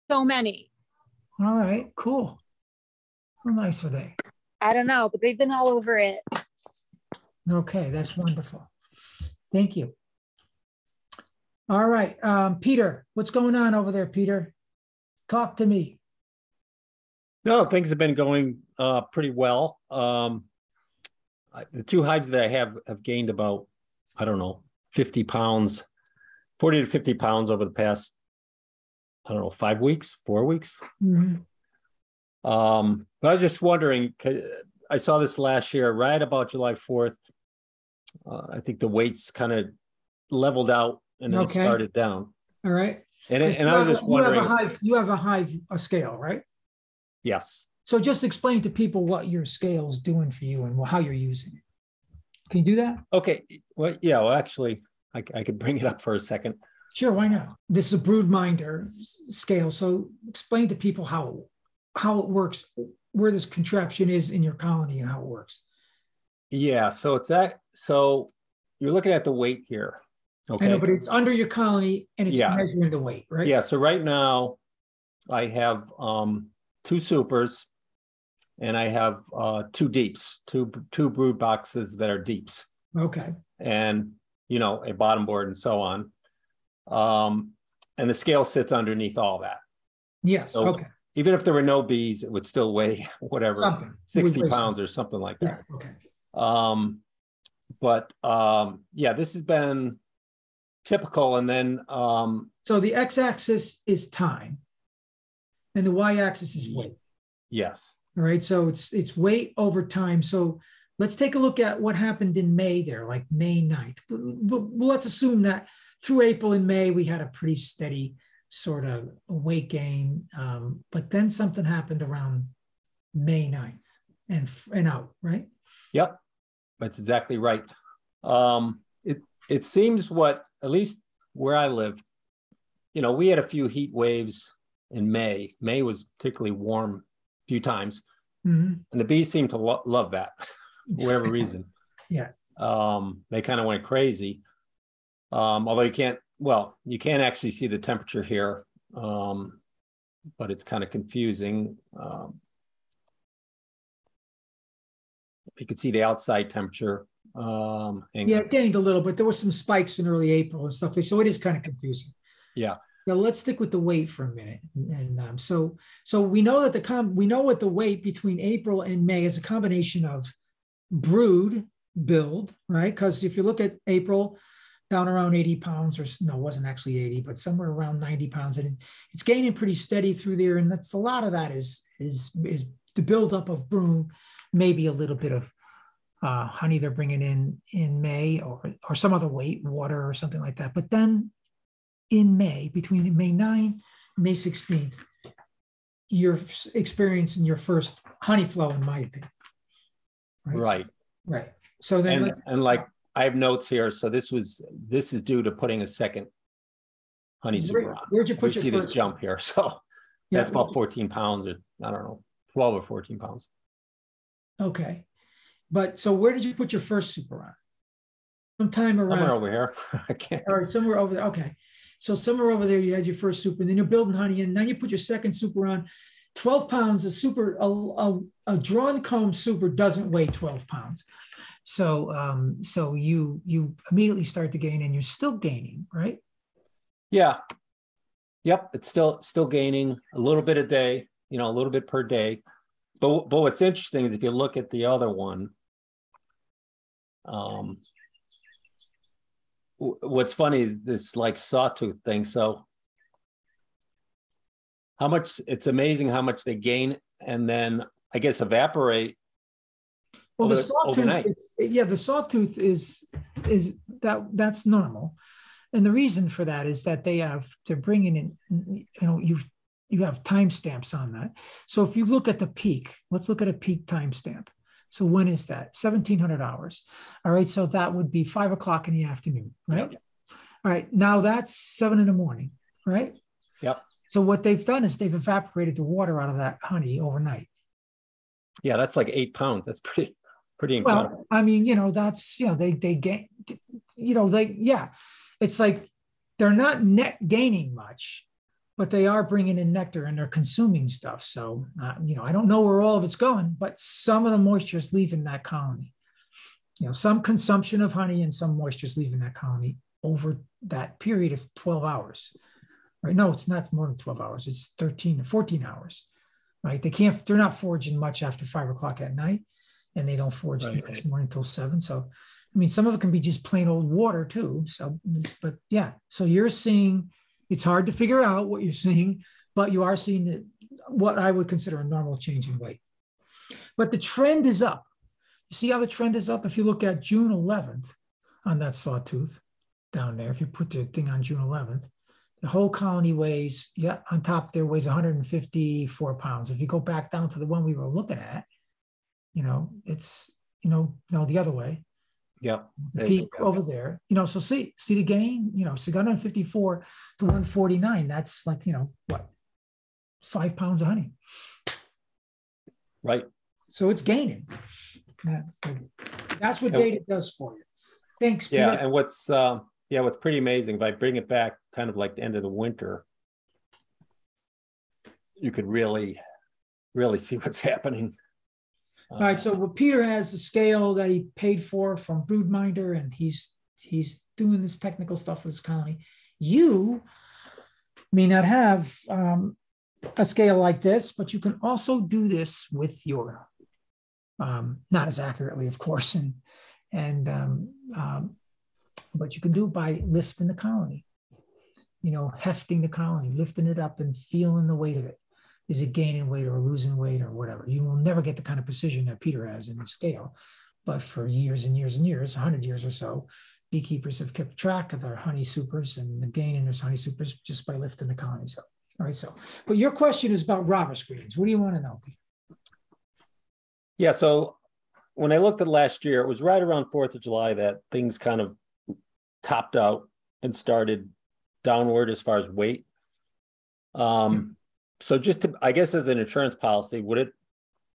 All right, cool. How nice are they? I don't know, but they've been all over it. Okay, that's wonderful. Thank you. All right, Peter, what's going on over there, Peter? Talk to me. No, things have been going pretty well. The two hives that I have gained about, I don't know, 50 pounds, 40 to 50 pounds over the past, I don't know, 4 weeks. Mm-hmm. But I was just wondering, I saw this last year, right about July 4th. I think the weights kind of leveled out and then started down. All right. And I was just wondering. You have a hive scale, right? Yes. So just explain to people what your scale's doing for you and how you're using it. Can you do that? Okay. Well, yeah, well, actually, I could bring it up for a second. Sure, why not? This is a Broodminder scale. So explain to people how it works, where this contraption is in your colony and how it works. Yeah, so it's that. So you're looking at the weight here. Okay. I know, but it's under your colony and it's measuring the weight, right? Yeah, so right now I have two supers. And I have two deeps, two brood boxes that are deeps. Okay. And, you know, a bottom board and so on. And the scale sits underneath all that. Yes. So okay. Even if there were no bees, it would still weigh whatever, 60 pounds or something like that. Yeah. Okay. Yeah, this has been typical. And then. So the x-axis is time and the y-axis is weight. Yes. All right, so it's weight over time. So let's take a look at what happened in May there, like May 9th. But let's assume that through April and May, we had a pretty steady sort of weight gain. But then something happened around May 9th and out, right? Yep, that's exactly right. It seems at least where I live, you know, we had a few heat waves in May. May was particularly warm a few times. Mm-hmm. And the bees seemed to love that for whatever reason. Yeah. They kind of went crazy. Although you can't, well, you can't actually see the temperature here, but it's kind of confusing. You could see the outside temperature. Yeah, it gained a little, but there were some spikes in early April and stuff. So it is kind of confusing. Yeah. Now let's stick with the weight for a minute. And so we know that we know what the weight between April and May is a combination of brood build, right? Because if you look at April, down around 80 pounds, or no, it wasn't actually 80, but somewhere around 90 pounds, and it's gaining pretty steady through there. And that's a lot of that is the buildup of brood, maybe a little bit of honey they're bringing in May, or some other weight, water or something like that. But then in May, between May 9 and May 16th, you're experiencing your first honey flow, in my opinion. Right. Right. Right. So then, and like I have notes here. So this is due to putting a second honey super on. Where'd you put your first? This jump here? So yeah, that's about 14 pounds, or I don't know, 12 or 14 pounds. Okay. But so where did you put your first super on? Sometime around. Somewhere over here. I can't. All right. Somewhere over there. Okay. So somewhere over there, you had your first super, and then you're building honey, and then you put your second super on. 12 pounds, a drawn comb super doesn't weigh 12 pounds. So so you immediately start to gain, and you're still gaining, right? Yeah. Yep. It's still gaining a little bit a day, you know, a little bit per day. But what's interesting is if you look at the other one, what's funny is this like sawtooth thing. So how much, it's amazing how much they gain and then I guess evaporate. Well, the sawtooth, yeah, the sawtooth is that's normal, and the reason for that is that they're bringing in, you know, you have timestamps on that. So if you look at the peak, let's look at a peak timestamp. So when is that? 1700 hours. All right. So that would be 5 o'clock in the afternoon, right? Yep. All right. Now that's 7 in the morning, right? Yep. So what they've done is they've evaporated the water out of that honey overnight. Yeah. That's like 8 pounds. That's pretty incredible. Well, I mean, you know, that's, you know, they gain, you know, they, yeah, it's like, they're not net gaining much, but they are bringing in nectar and they're consuming stuff. So, you know, I don't know where all of it's going, but some of the moisture is leaving that colony. You know, some consumption of honey and some moisture is leaving that colony over that period of 12 hours. Right? No, it's not more than 12 hours. It's 13 to 14 hours, right? They're not foraging much after 5 o'clock at night, and they don't forage the next morning until 7. So, I mean, some of it can be just plain old water too. So, but yeah, so you're seeing, it's hard to figure out what you're seeing, but you are seeing what I would consider a normal change in weight. But the trend is up. You see how the trend is up? If you look at June 11th on that sawtooth down there, if you put the thing on June 11th, the whole colony weighs, yeah, on top there weighs 154 pounds. If you go back down to the one we were looking at, you know, it's, you know, no, the other way. Yeah, the peak over there, you know, so see the gain, you know, so 154 to 149, that's like, you know, what, 5 pounds of honey. Right. So it's gaining. That's what data does for you. Thanks, Peter. Yeah, and what's pretty amazing, if I bring it back kind of like the end of the winter, you could really, really see what's happening. All right, so Peter has the scale that he paid for from Broodminder, and he's doing this technical stuff for this colony. You may not have a scale like this, but you can also do this with your, not as accurately, of course, but you can do it by lifting the colony, you know, hefting the colony, lifting it up and feeling the weight of it. Is it gaining weight or losing weight or whatever? You will never get the kind of precision that Peter has in the scale. But for years and years and years, 100 years or so, beekeepers have kept track of their honey supers and the gain in their honey supers just by lifting the colonies up. All right, so, but your question is about robber screens. What do you want to know, Peter? Yeah, so when I looked at last year, it was right around 4th of July that things kind of topped out and started downward as far as weight. So just to, I guess as an insurance policy, would it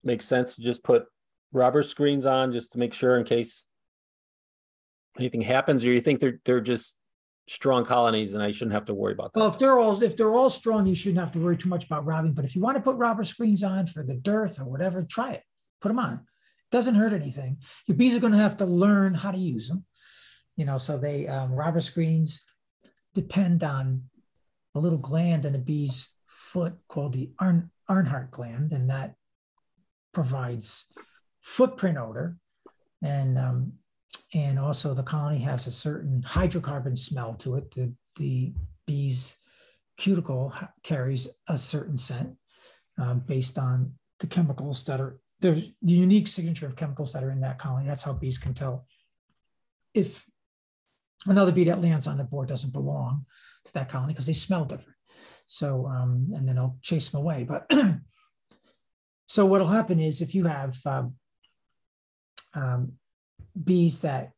make sense to just put rubber screens on just to make sure in case anything happens, or you think they're just strong colonies and I shouldn't have to worry about that? Well, if they're all strong, you shouldn't have to worry too much about robbing. But if you want to put rubber screens on for the dearth or whatever, try it. Put them on. It doesn't hurt anything. Your bees are going to have to learn how to use them. You know, so they rubber screens depend on a little gland in the bee's foot called the Arnhart gland, and that provides footprint odor, and also the colony has a certain hydrocarbon smell to it. The bee's cuticle carries a certain scent based on the chemicals that are the unique signature of chemicals that are in that colony. That's how bees can tell if another bee that lands on the board doesn't belong to that colony, because they smell different. So, and then I'll chase them away. But so what'll happen is if you have bees that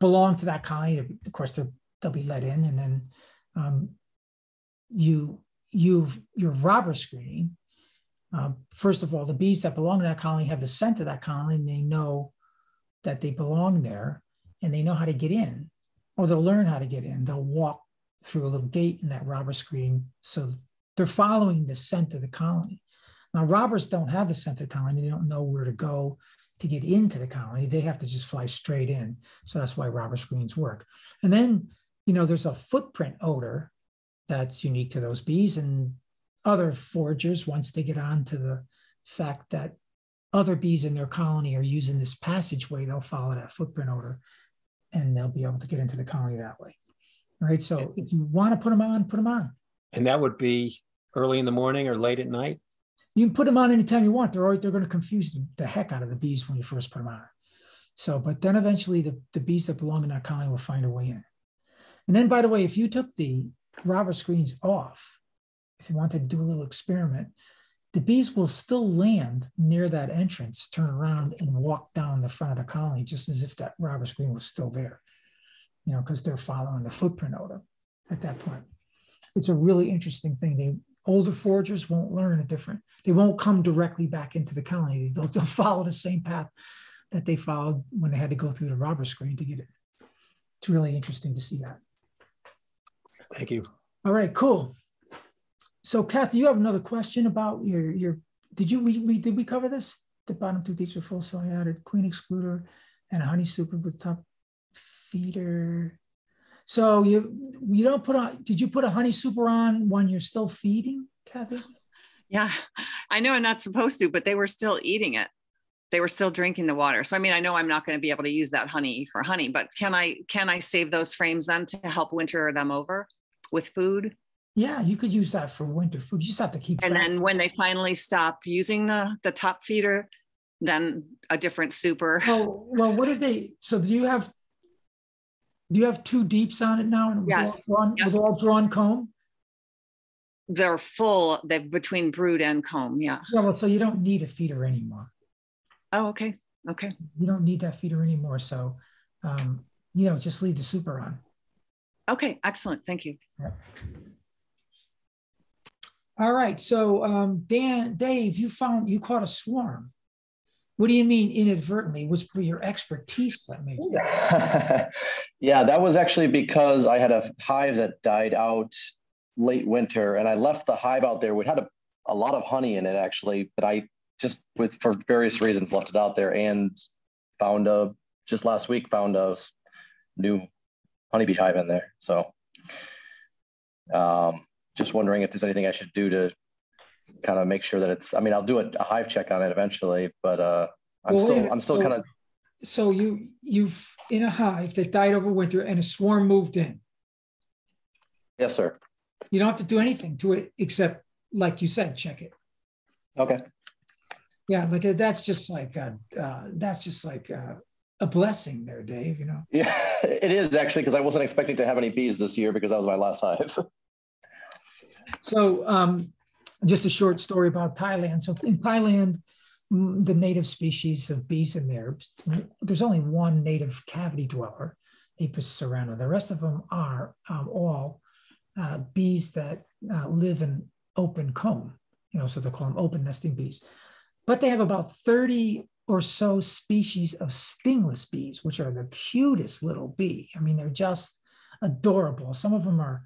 belong to that colony, of course they'll be let in, and then your robber screening. First of all, the bees that belong to that colony have the scent of that colony, and they know that they belong there, and they know how to get in, or they'll learn how to get in. They'll walk through a little gate in that robber screen, so they're following the scent of the colony. Now, robbers don't have the scent of the colony. They don't know where to go to get into the colony. They have to just fly straight in. So that's why robber screens work. And then, you know, there's a footprint odor that's unique to those bees, and other foragers, once they get on to the fact that other bees in their colony are using this passageway, they'll follow that footprint odor and they'll be able to get into the colony that way. All right. So if you want to put them on, put them on. And that would be early in the morning or late at night? You can put them on anytime you want. They're going to confuse the heck out of the bees when you first put them on. So, but then eventually the bees that belong in that colony will find a way in. And then, by the way, if you took the robber screens off, if you wanted to do a little experiment, the bees will still land near that entrance, turn around and walk down the front of the colony, just as if that robber screen was still there, you know, because they're following the footprint odor at that point. It's a really interesting thing. Older foragers won't learn a different. They won't come directly back into the colony. They'll follow the same path that they followed when they had to go through the robber screen to get it. It's really interesting to see that. Thank you. All right, cool. So Kathy, you have another question about your did we cover this? The bottom two teats are full cell added, queen excluder, and a honey super with top feeder. So you don't put on, did you put a honey super on when you're still feeding, Kathy? Yeah, I know I'm not supposed to, but they were still eating it. They were still drinking the water. So, I mean, I know I'm not going to be able to use that honey for honey, but can I save those frames then to help winter them over with food? Yeah, you could use that for winter food. You just have to keep track. And then when they finally stop using the top feeder, then a different super. Well, what did they, so do you have two deeps on it now? And yes. With all drawn comb? They're full. They're between brood and comb, yeah. Yeah, well, so you don't need a feeder anymore. Oh, okay. Okay. You don't need that feeder anymore. So, you know, just leave the super on. Okay, excellent. Thank you. Yeah. All right. So, Dave, you caught a swarm. What do you mean inadvertently? Was your expertise that made it? Yeah, that was actually because I had a hive that died out late winter, and I left the hive out there. We had a lot of honey in it, actually, but I just, for various reasons, left it out there and just last week, found a new honeybee hive in there. So just wondering if there's anything I should do to kind of make sure that it's, I mean, I'll do a hive check on it eventually, but I'm still kind of. So you've in a hive that died over winter and a swarm moved in. Yes, sir. You don't have to do anything to it except, like you said, check it. Okay. Yeah, like that's just like a blessing there, Dave, you know? Yeah, it is actually, because I wasn't expecting to have any bees this year because that was my last hive. So, just a short story about Thailand. So in Thailand, the native species of bees in there's only one native cavity dweller, Apis cerana. The rest of them are all bees that live in open comb, you know, so they call them open nesting bees. But they have about 30 or so species of stingless bees, which are the cutest little bee. I mean, they're just adorable. Some of them are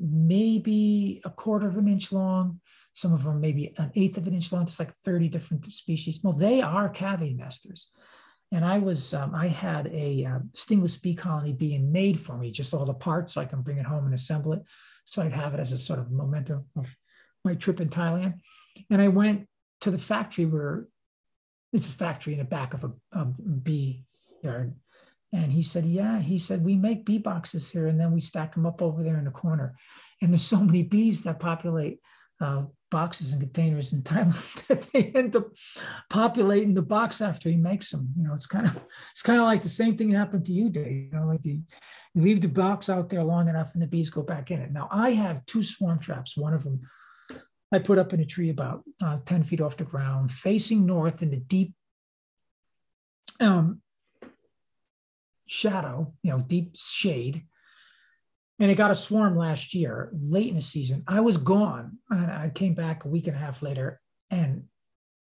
maybe 1/4 of an inch long. Some of them maybe 1/8 of an inch long. It's like 30 different species. Well, they are cavity nesters. And I was, I had a stingless bee colony being made for me, just all the parts, so I can bring it home and assemble it. So I'd have it as a sort of memento of my trip in Thailand. And I went to the factory where, it's a factory in the back of a bee yard. And he said, yeah, he said, we make bee boxes here and then we stack them up over there in the corner. And there's so many bees that populate boxes and containers in Thailand that they end up populating the box after he makes them. You know, it's kind of like the same thing that happened to you, Dave. You know, like you leave the box out there long enough and the bees go back in it. Now I have 2 swarm traps. One of them I put up in a tree about 10 feet off the ground, facing north in the deep shadow, you know, deep shade. And it got a swarm last year, late in the season. I was gone and I came back a week and a half later and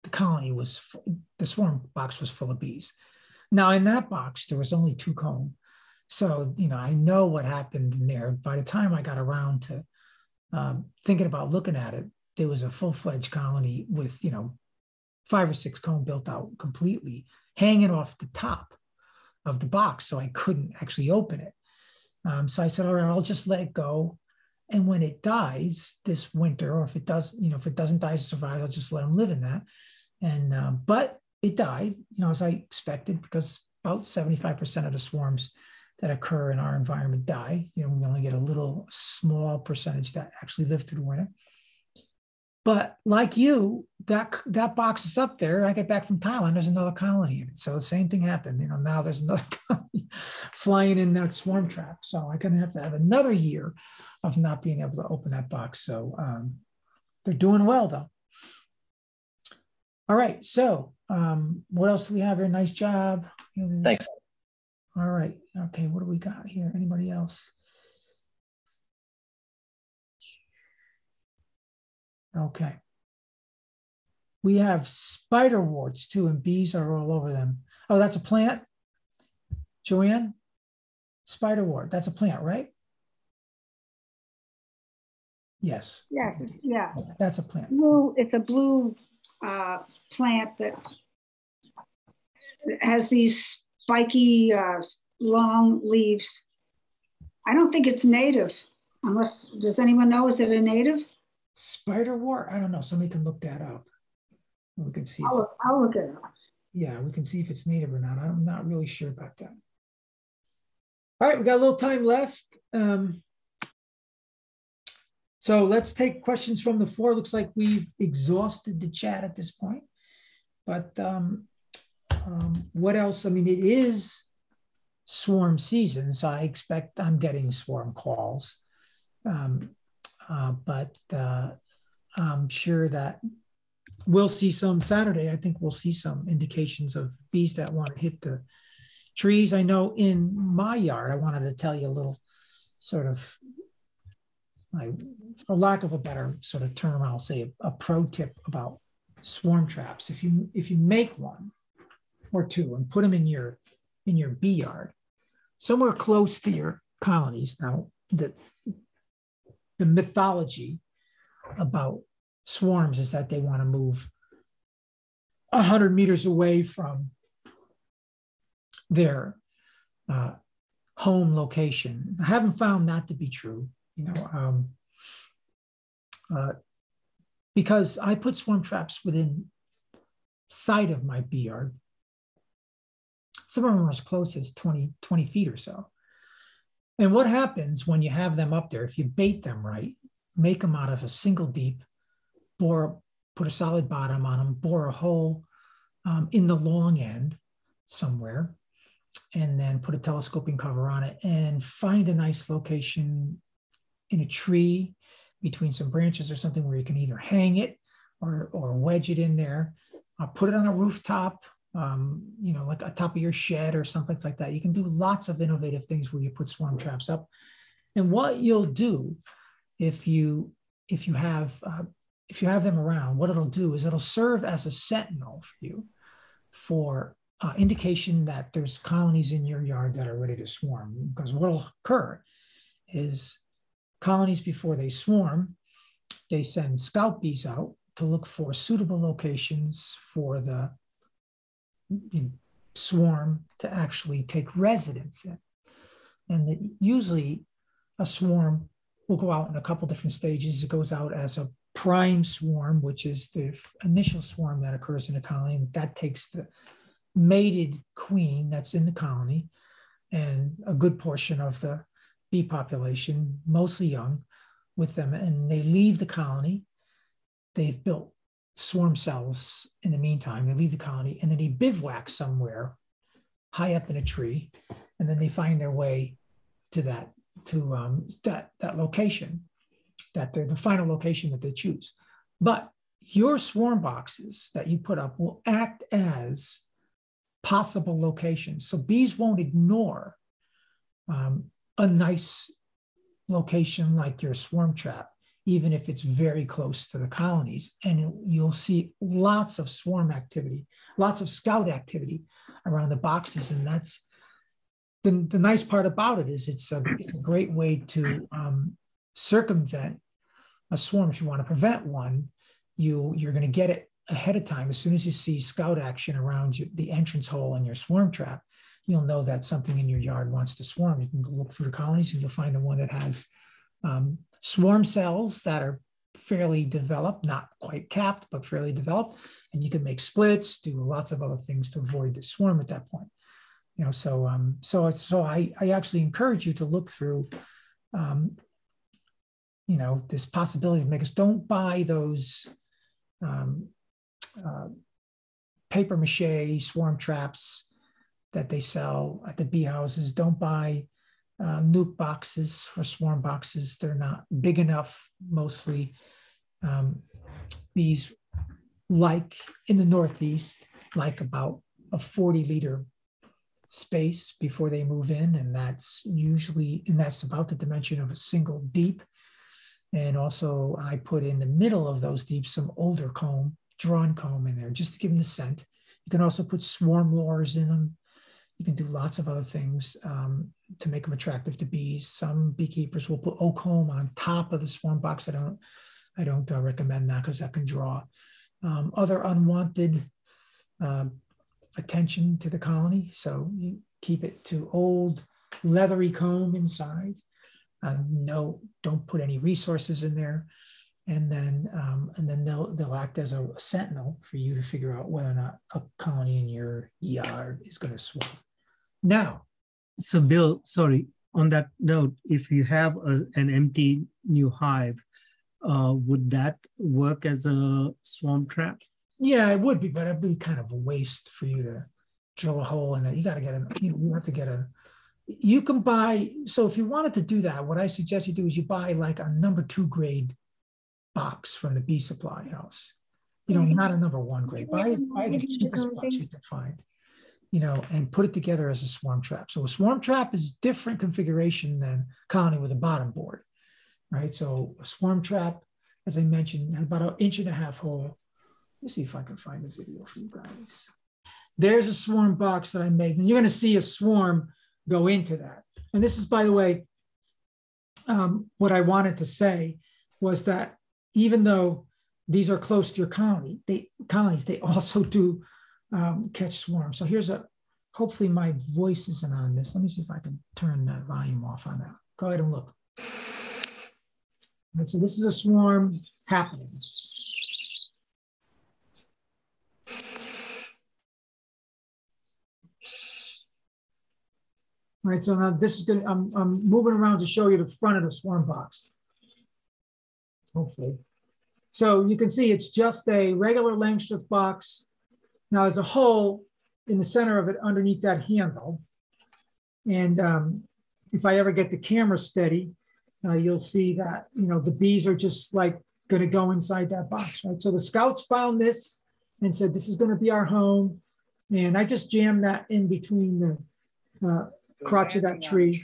the colony was, the swarm box was full of bees. Now in that box, there was only 2 comb. So, you know, I know what happened in there. By the time I got around to thinking about looking at it, there was a full-fledged colony with, you know, 5 or 6 comb built out completely, hanging off the top of the box. So I couldn't actually open it. So I said, all right, I'll just let it go. And when it dies this winter, or if it does, you know, if it doesn't die to survive, I'll just let them live in that. And, but it died, you know, as I expected, because about 75% of the swarms that occur in our environment die. You know, we only get a little small percentage that actually live through the winter. But like you, that box is up there. I get back from Thailand, there's another colony in it. So the same thing happened. You know, now there's another colony flying in that swarm trap. So I'm going to have another year of not being able to open that box. So they're doing well, though. All right. So what else do we have here? Nice job. Thanks. All right. Okay. What do we got here? Anybody else? Okay. We have spiderworts too, and bees are all over them. Oh, that's a plant, Joanne? Spiderwort, that's a plant, right? Yes. Yes, yeah. That's a plant. Blue, it's a blue plant that has these spiky, long leaves. I don't think it's native, unless, does anyone know, is it a native? Spiderwort? I don't know. Somebody can look that up. We can see. I'll look it up. Yeah, we can see if it's native or not. I'm not really sure about that. All right, we got a little time left. So let's take questions from the floor. Looks like we've exhausted the chat at this point. But what else? I mean, it is swarm season, so I expect I'm getting swarm calls. But I'm sure that we'll see some Saturday. I think we'll see some indications of bees that want to hit the trees. I know in my yard, I wanted to tell you a little sort of, like, for lack of a better sort of term, I'll say a pro tip about swarm traps. If you make 1 or 2 and put them in your bee yard, somewhere close to your colonies. Now the mythology about swarms is that they want to move 100 meters away from their home location. I haven't found that to be true, you know, because I put swarm traps within sight of my bee yard. Some of them are as close as 20 feet or so. And what happens when you have them up there, if you bait them right, make them out of a single deep, put a solid bottom on them, bore a hole in the long end somewhere, and then put a telescoping cover on it and find a nice location in a tree between some branches or something where you can either hang it or wedge it in there, put it on a rooftop, you know, like atop of your shed or someplace like that. You can do lots of innovative things where you put swarm traps up And what you'll do if you have them around, what it'll do is it'll serve as a sentinel for you for indication that there's colonies in your yard that are ready to swarm. Because what'll occur is colonies, before they swarm, they send scout bees out to look for suitable locations for the swarm to actually take residence in. And usually a swarm will go out in a couple different stages. It goes out as a prime swarm, which is the initial swarm that occurs in a colony. And that takes the mated queen that's in the colony and a good portion of the bee population, mostly young, with them. And they leave the colony. They've built swarm cells in the meantime. They leave the colony and then they bivouac somewhere high up in a tree, and then they find their way to that location, that they're the final location that they choose. But your swarm boxes that you put up will act as possible locations. So bees won't ignore a nice location like your swarm trap, even if it's very close to the colonies. And you'll see lots of swarm activity, lots of scout activity around the boxes. And that's the nice part about it, is it's a great way to circumvent a swarm. If you want to prevent one, you're going to get it ahead of time. As soon as you see scout action around the entrance hole in your swarm trap, you'll know that something in your yard wants to swarm. You can look through the colonies and you'll find the one that has swarm cells that are fairly developed, not quite capped, but fairly developed. And you can make splits, do lots of other things to avoid the swarm at that point. You know, so I actually encourage you to look through, you know, this possibility of makers. Don't buy those paper mache swarm traps that they sell at the bee houses. Don't buy nuke boxes for swarm boxes. They're not big enough. Mostly bees like, in the Northeast, like about a 40-liter space before they move in. And that's about the dimension of a single deep. And also I put in the middle of those deeps some older comb, drawn comb in there, just to give them the scent. You can also put swarm lures in them. You can do lots of other things to make them attractive to bees. Some beekeepers will put oak comb on top of the swarm box. I don't recommend that, because that can draw other unwanted attention to the colony. So you keep it to old leathery comb inside. Don't put any resources in there. And then they'll act as a sentinel for you to figure out whether or not a colony in your yard is going to swarm. Now, so Bill, sorry, on that note, if you have an empty new hive, would that work as a swarm trap? Yeah, it would be, but it'd be kind of a waste for you to drill a hole in it. You can buy, so if you wanted to do that, what I suggest you do is you buy like a number 2 grade box from the bee supply house, you know, not a number 1 grade. Buy the cheapest box you can find, you know, and put it together as a swarm trap. So a swarm trap is different configuration than colony with a bottom board, right? So a swarm trap, as I mentioned, about an 1.5-inch hole. Let me see if I can find a video for you guys. There's a swarm box that I made, and you're going to see a swarm go into that. And this is, by the way, what I wanted to say was that even though these are close to your colony, they also do catch swarms. So here's hopefully my voice isn't on this. Let me see if I can turn that volume off on that. Go ahead and look. Right, so this is a swarm happening. All right, so now this is gonna, I'm moving around to show you the front of the swarm box. Hopefully. So you can see it's just a regular Langstroth box. Now there's a hole in the center of it underneath that handle. And if I ever get the camera steady, you'll see that, you know, the bees are just like going to go inside that box, right? So the scouts found this and said, this is going to be our home. And I just jammed that in between the crotch of that tree.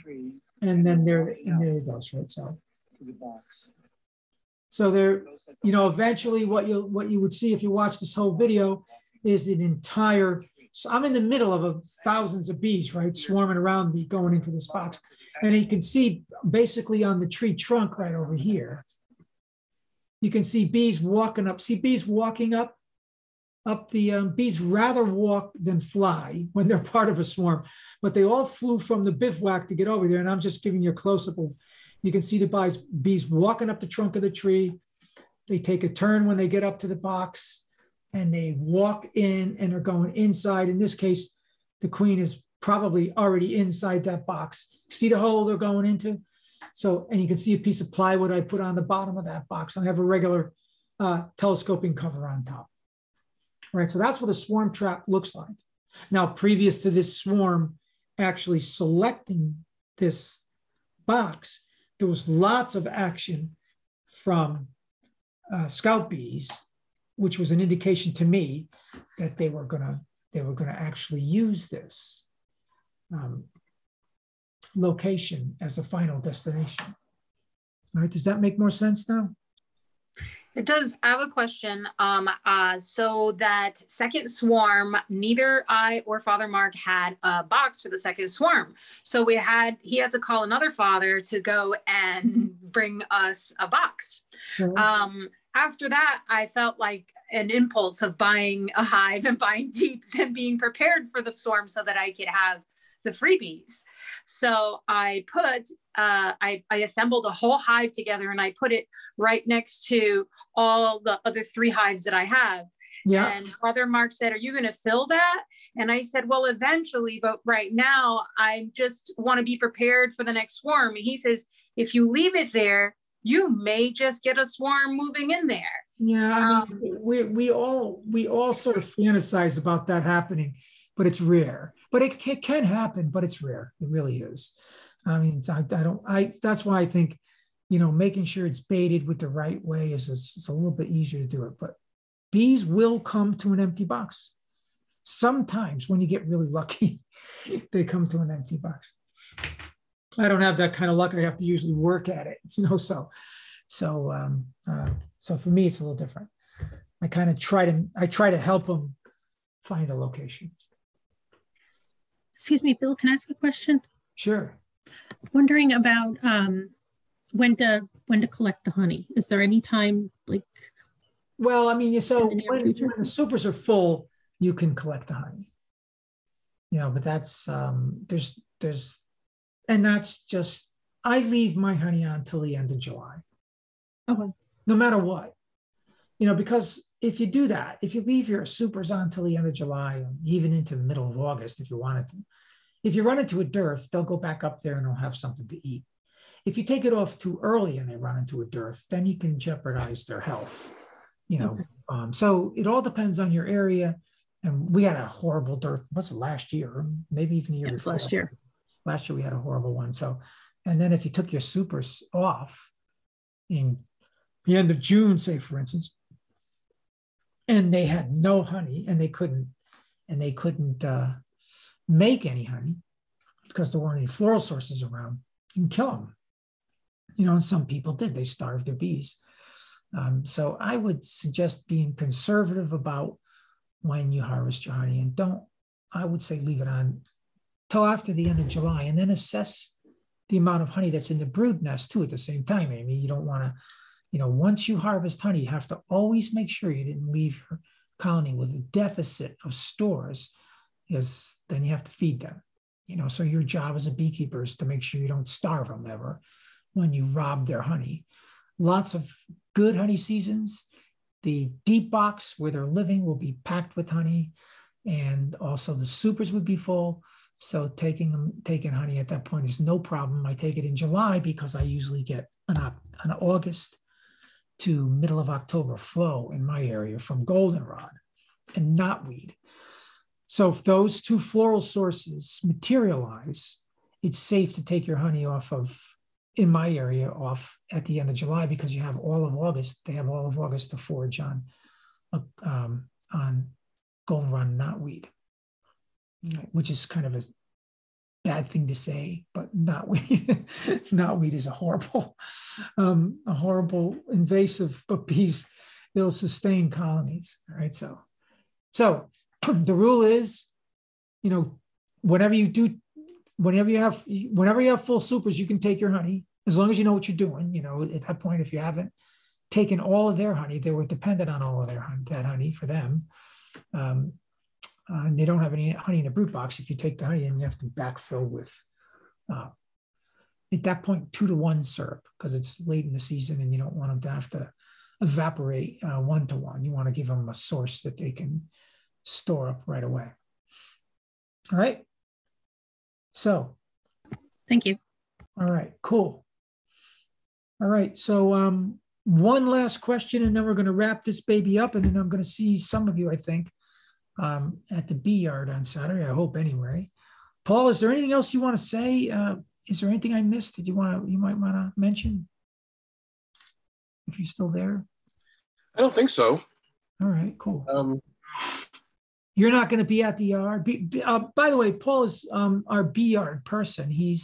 and then there, and there it goes, right? So to the box. So there, you know, eventually what you would see if you watch this whole video is an entire, so I'm in the middle of thousands of bees, right, swarming around me going into this box. And you can see basically on the tree trunk right over here, you can see bees walking up. See bees walking up the, bees rather walk than fly when they're part of a swarm, but they all flew from the bivouac to get over there. And I'm just giving you a close-up of, you can see the bees walking up the trunk of the tree. They take a turn when they get up to the box and they walk in and are going inside. In this case, the queen is probably already inside that box. See the hole they're going into? So, and you can see a piece of plywood I put on the bottom of that box. I have a regular telescoping cover on top. All right, so that's what a swarm trap looks like. Now, previous to this swarm actually selecting this box, there was lots of action from scout bees, which was an indication to me that they were gonna actually use this location as a final destination. All right, does that make more sense now? It does. I have a question. So that second swarm, neither I or Father Mark had a box for the second swarm. So he had to call another father to go and bring us a box. Right. After that, I felt like an impulse of buying a hive and buying deeps and being prepared for the swarm so that I could have the freebies. So I put, I assembled a whole hive together and I put it right next to all the other three hives that I have. Yeah. And Father Mark said, "Are you going to fill that?" And I said, "Well, eventually, but right now I just want to be prepared for the next swarm." And he says, "If you leave it there, you may just get a swarm moving in there." Yeah, I mean, we all sort of fantasize about that happening, but it's rare. But it can happen, but it's rare. It really is. I mean, that's why I think, you know, making sure it's baited with the right way is a little bit easier to do it. But bees will come to an empty box. Sometimes when you get really lucky, they come to an empty box. I don't have that kind of luck. I have to usually work at it, you know, so for me, it's a little different. I try to help them find a location. Excuse me, Bill, can I ask a question? Sure. Wondering about when to collect the honey. Is there any time, like? Well, I mean, so when the supers are full, you can collect the honey. You know, but that's I leave my honey on till the end of July. Okay. No matter what, you know, because if you do that, if you leave your supers on till the end of July, even into the middle of August, if you wanted to, if you run into a dearth, they'll go back up there and they'll have something to eat. If you take it off too early and they run into a dearth, then you can jeopardize their health, you know. Okay. So it all depends on your area. And we had a horrible dearth. Was it last year? Maybe even the year before. Last year. Last year we had a horrible one. So, and then if you took your supers off in the end of June, say, for instance, and they had no honey and they couldn't make any honey because there weren't any floral sources around, you can kill them. You know, and some people did, they starved their bees. So I would suggest being conservative about when you harvest your honey, and I would say leave it on till after the end of July, and then assess the amount of honey that's in the brood nest too at the same time. I mean, you don't want to, you know, once you harvest honey, you have to always make sure you didn't leave your colony with a deficit of stores, because then you have to feed them, you know. So your job as a beekeeper is to make sure you don't starve them ever when you rob their honey. Lots of good honey seasons, the deep box where they're living will be packed with honey, and also the supers would be full. So taking honey at that point is no problem. I take it in July because I usually get an August to middle of October flow in my area from goldenrod and knotweed. So if those two floral sources materialize, it's safe to take your honey off of, in my area, off at the end of July, because you have all of August, they have all of August to forage on goldenrod and knotweed, which is kind of a bad thing to say, but knotweed, knotweed is a horrible invasive, but bees, it'll sustain colonies. All right. So the rule is, you know, whenever you have full supers, you can take your honey, as long as you know what you're doing. You know, at that point, if you haven't taken all of their honey, they were dependent on all of their honey for them. And they don't have any honey in a brood box. If you take the honey, then you have to backfill with, at that point, 2-to-1 syrup, because it's late in the season and you don't want them to have to evaporate 1-to-1. You want to give them a source that they can store up right away. All right. So. Thank you. All right, cool. All right, so one last question, and then we're going to wrap this baby up, and then I'm going to see some of you, I think, at the B Yard on Saturday, I hope anyway. Paul, is there anything else you want to say? Is there anything I missed that you might want to mention? If you're still there? I don't think so. All right, cool. You're not going to be at the yard. By the way, Paul is our B Yard person. He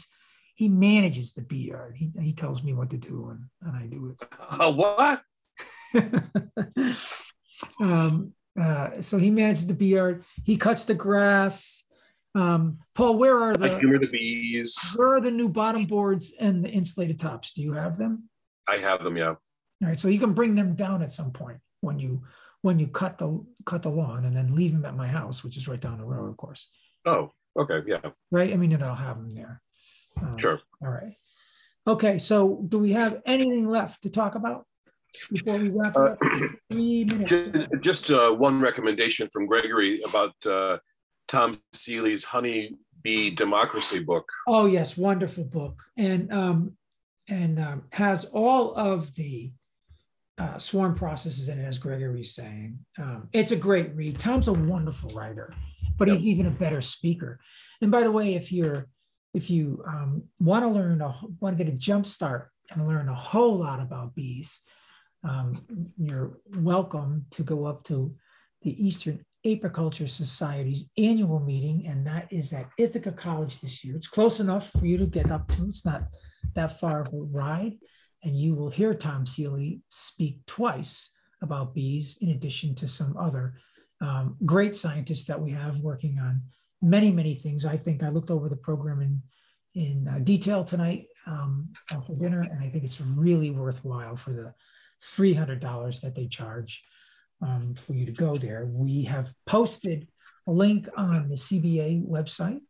manages the B Yard. He tells me what to do, and I do it. What? So he manages the B Yard. He cuts the grass. Paul, where are the? I humor the bees. Where are the new bottom boards and the insulated tops? Do you have them? I have them. Yeah. All right. So you can bring them down at some point when you cut the lawn, and then leave them at my house, which is right down the road, of course. Oh. Okay. Yeah. Right. I mean, and I'll have them there. Sure. All right. Okay. So, do we have anything left to talk about before we wrap up? 3 minutes. Just one recommendation from Gregory about Tom Seeley's Honey Bee Democracy book. Oh yes, wonderful book, and has all of the swarm processes in it, as Gregory's saying. It's a great read. Tom's a wonderful writer, but he's even a better speaker. And by the way, if you want to get a jump start and learn a whole lot about bees, you're welcome to go up to the Eastern Apiculture Society's annual meeting, and that is at Ithaca College this year. It's close enough for you to get up to. It's not that far of a ride, and you will hear Tom Seeley speak twice about bees, in addition to some other great scientists that we have working on many, many things. I think I looked over the program in detail tonight for dinner, and I think it's really worthwhile for the $300 that they charge for you to go there. We have posted a link on the CBA website.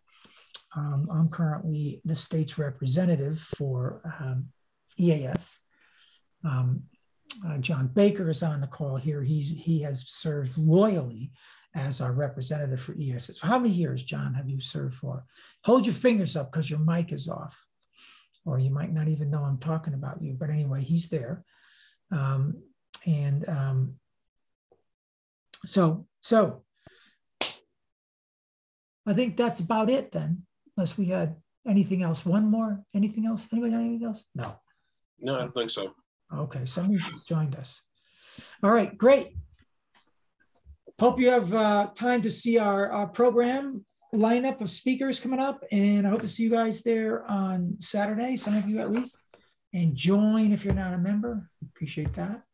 I'm currently the state's representative for EAS. John Baker is on the call here. He has served loyally as our representative for ESS. So how many years, John, have you served for? Hold your fingers up because your mic is off, or you might not even know I'm talking about you. But anyway, he's there. So I think that's about it then, unless we had anything else. One more, anything else? Anybody got anything else? No. No, I don't think so. Okay, somebody just joined us. All right, great. Hope you have time to see our program lineup of speakers coming up, and I hope to see you guys there on Saturday, some of you at least, and join if you're not a member. Appreciate that.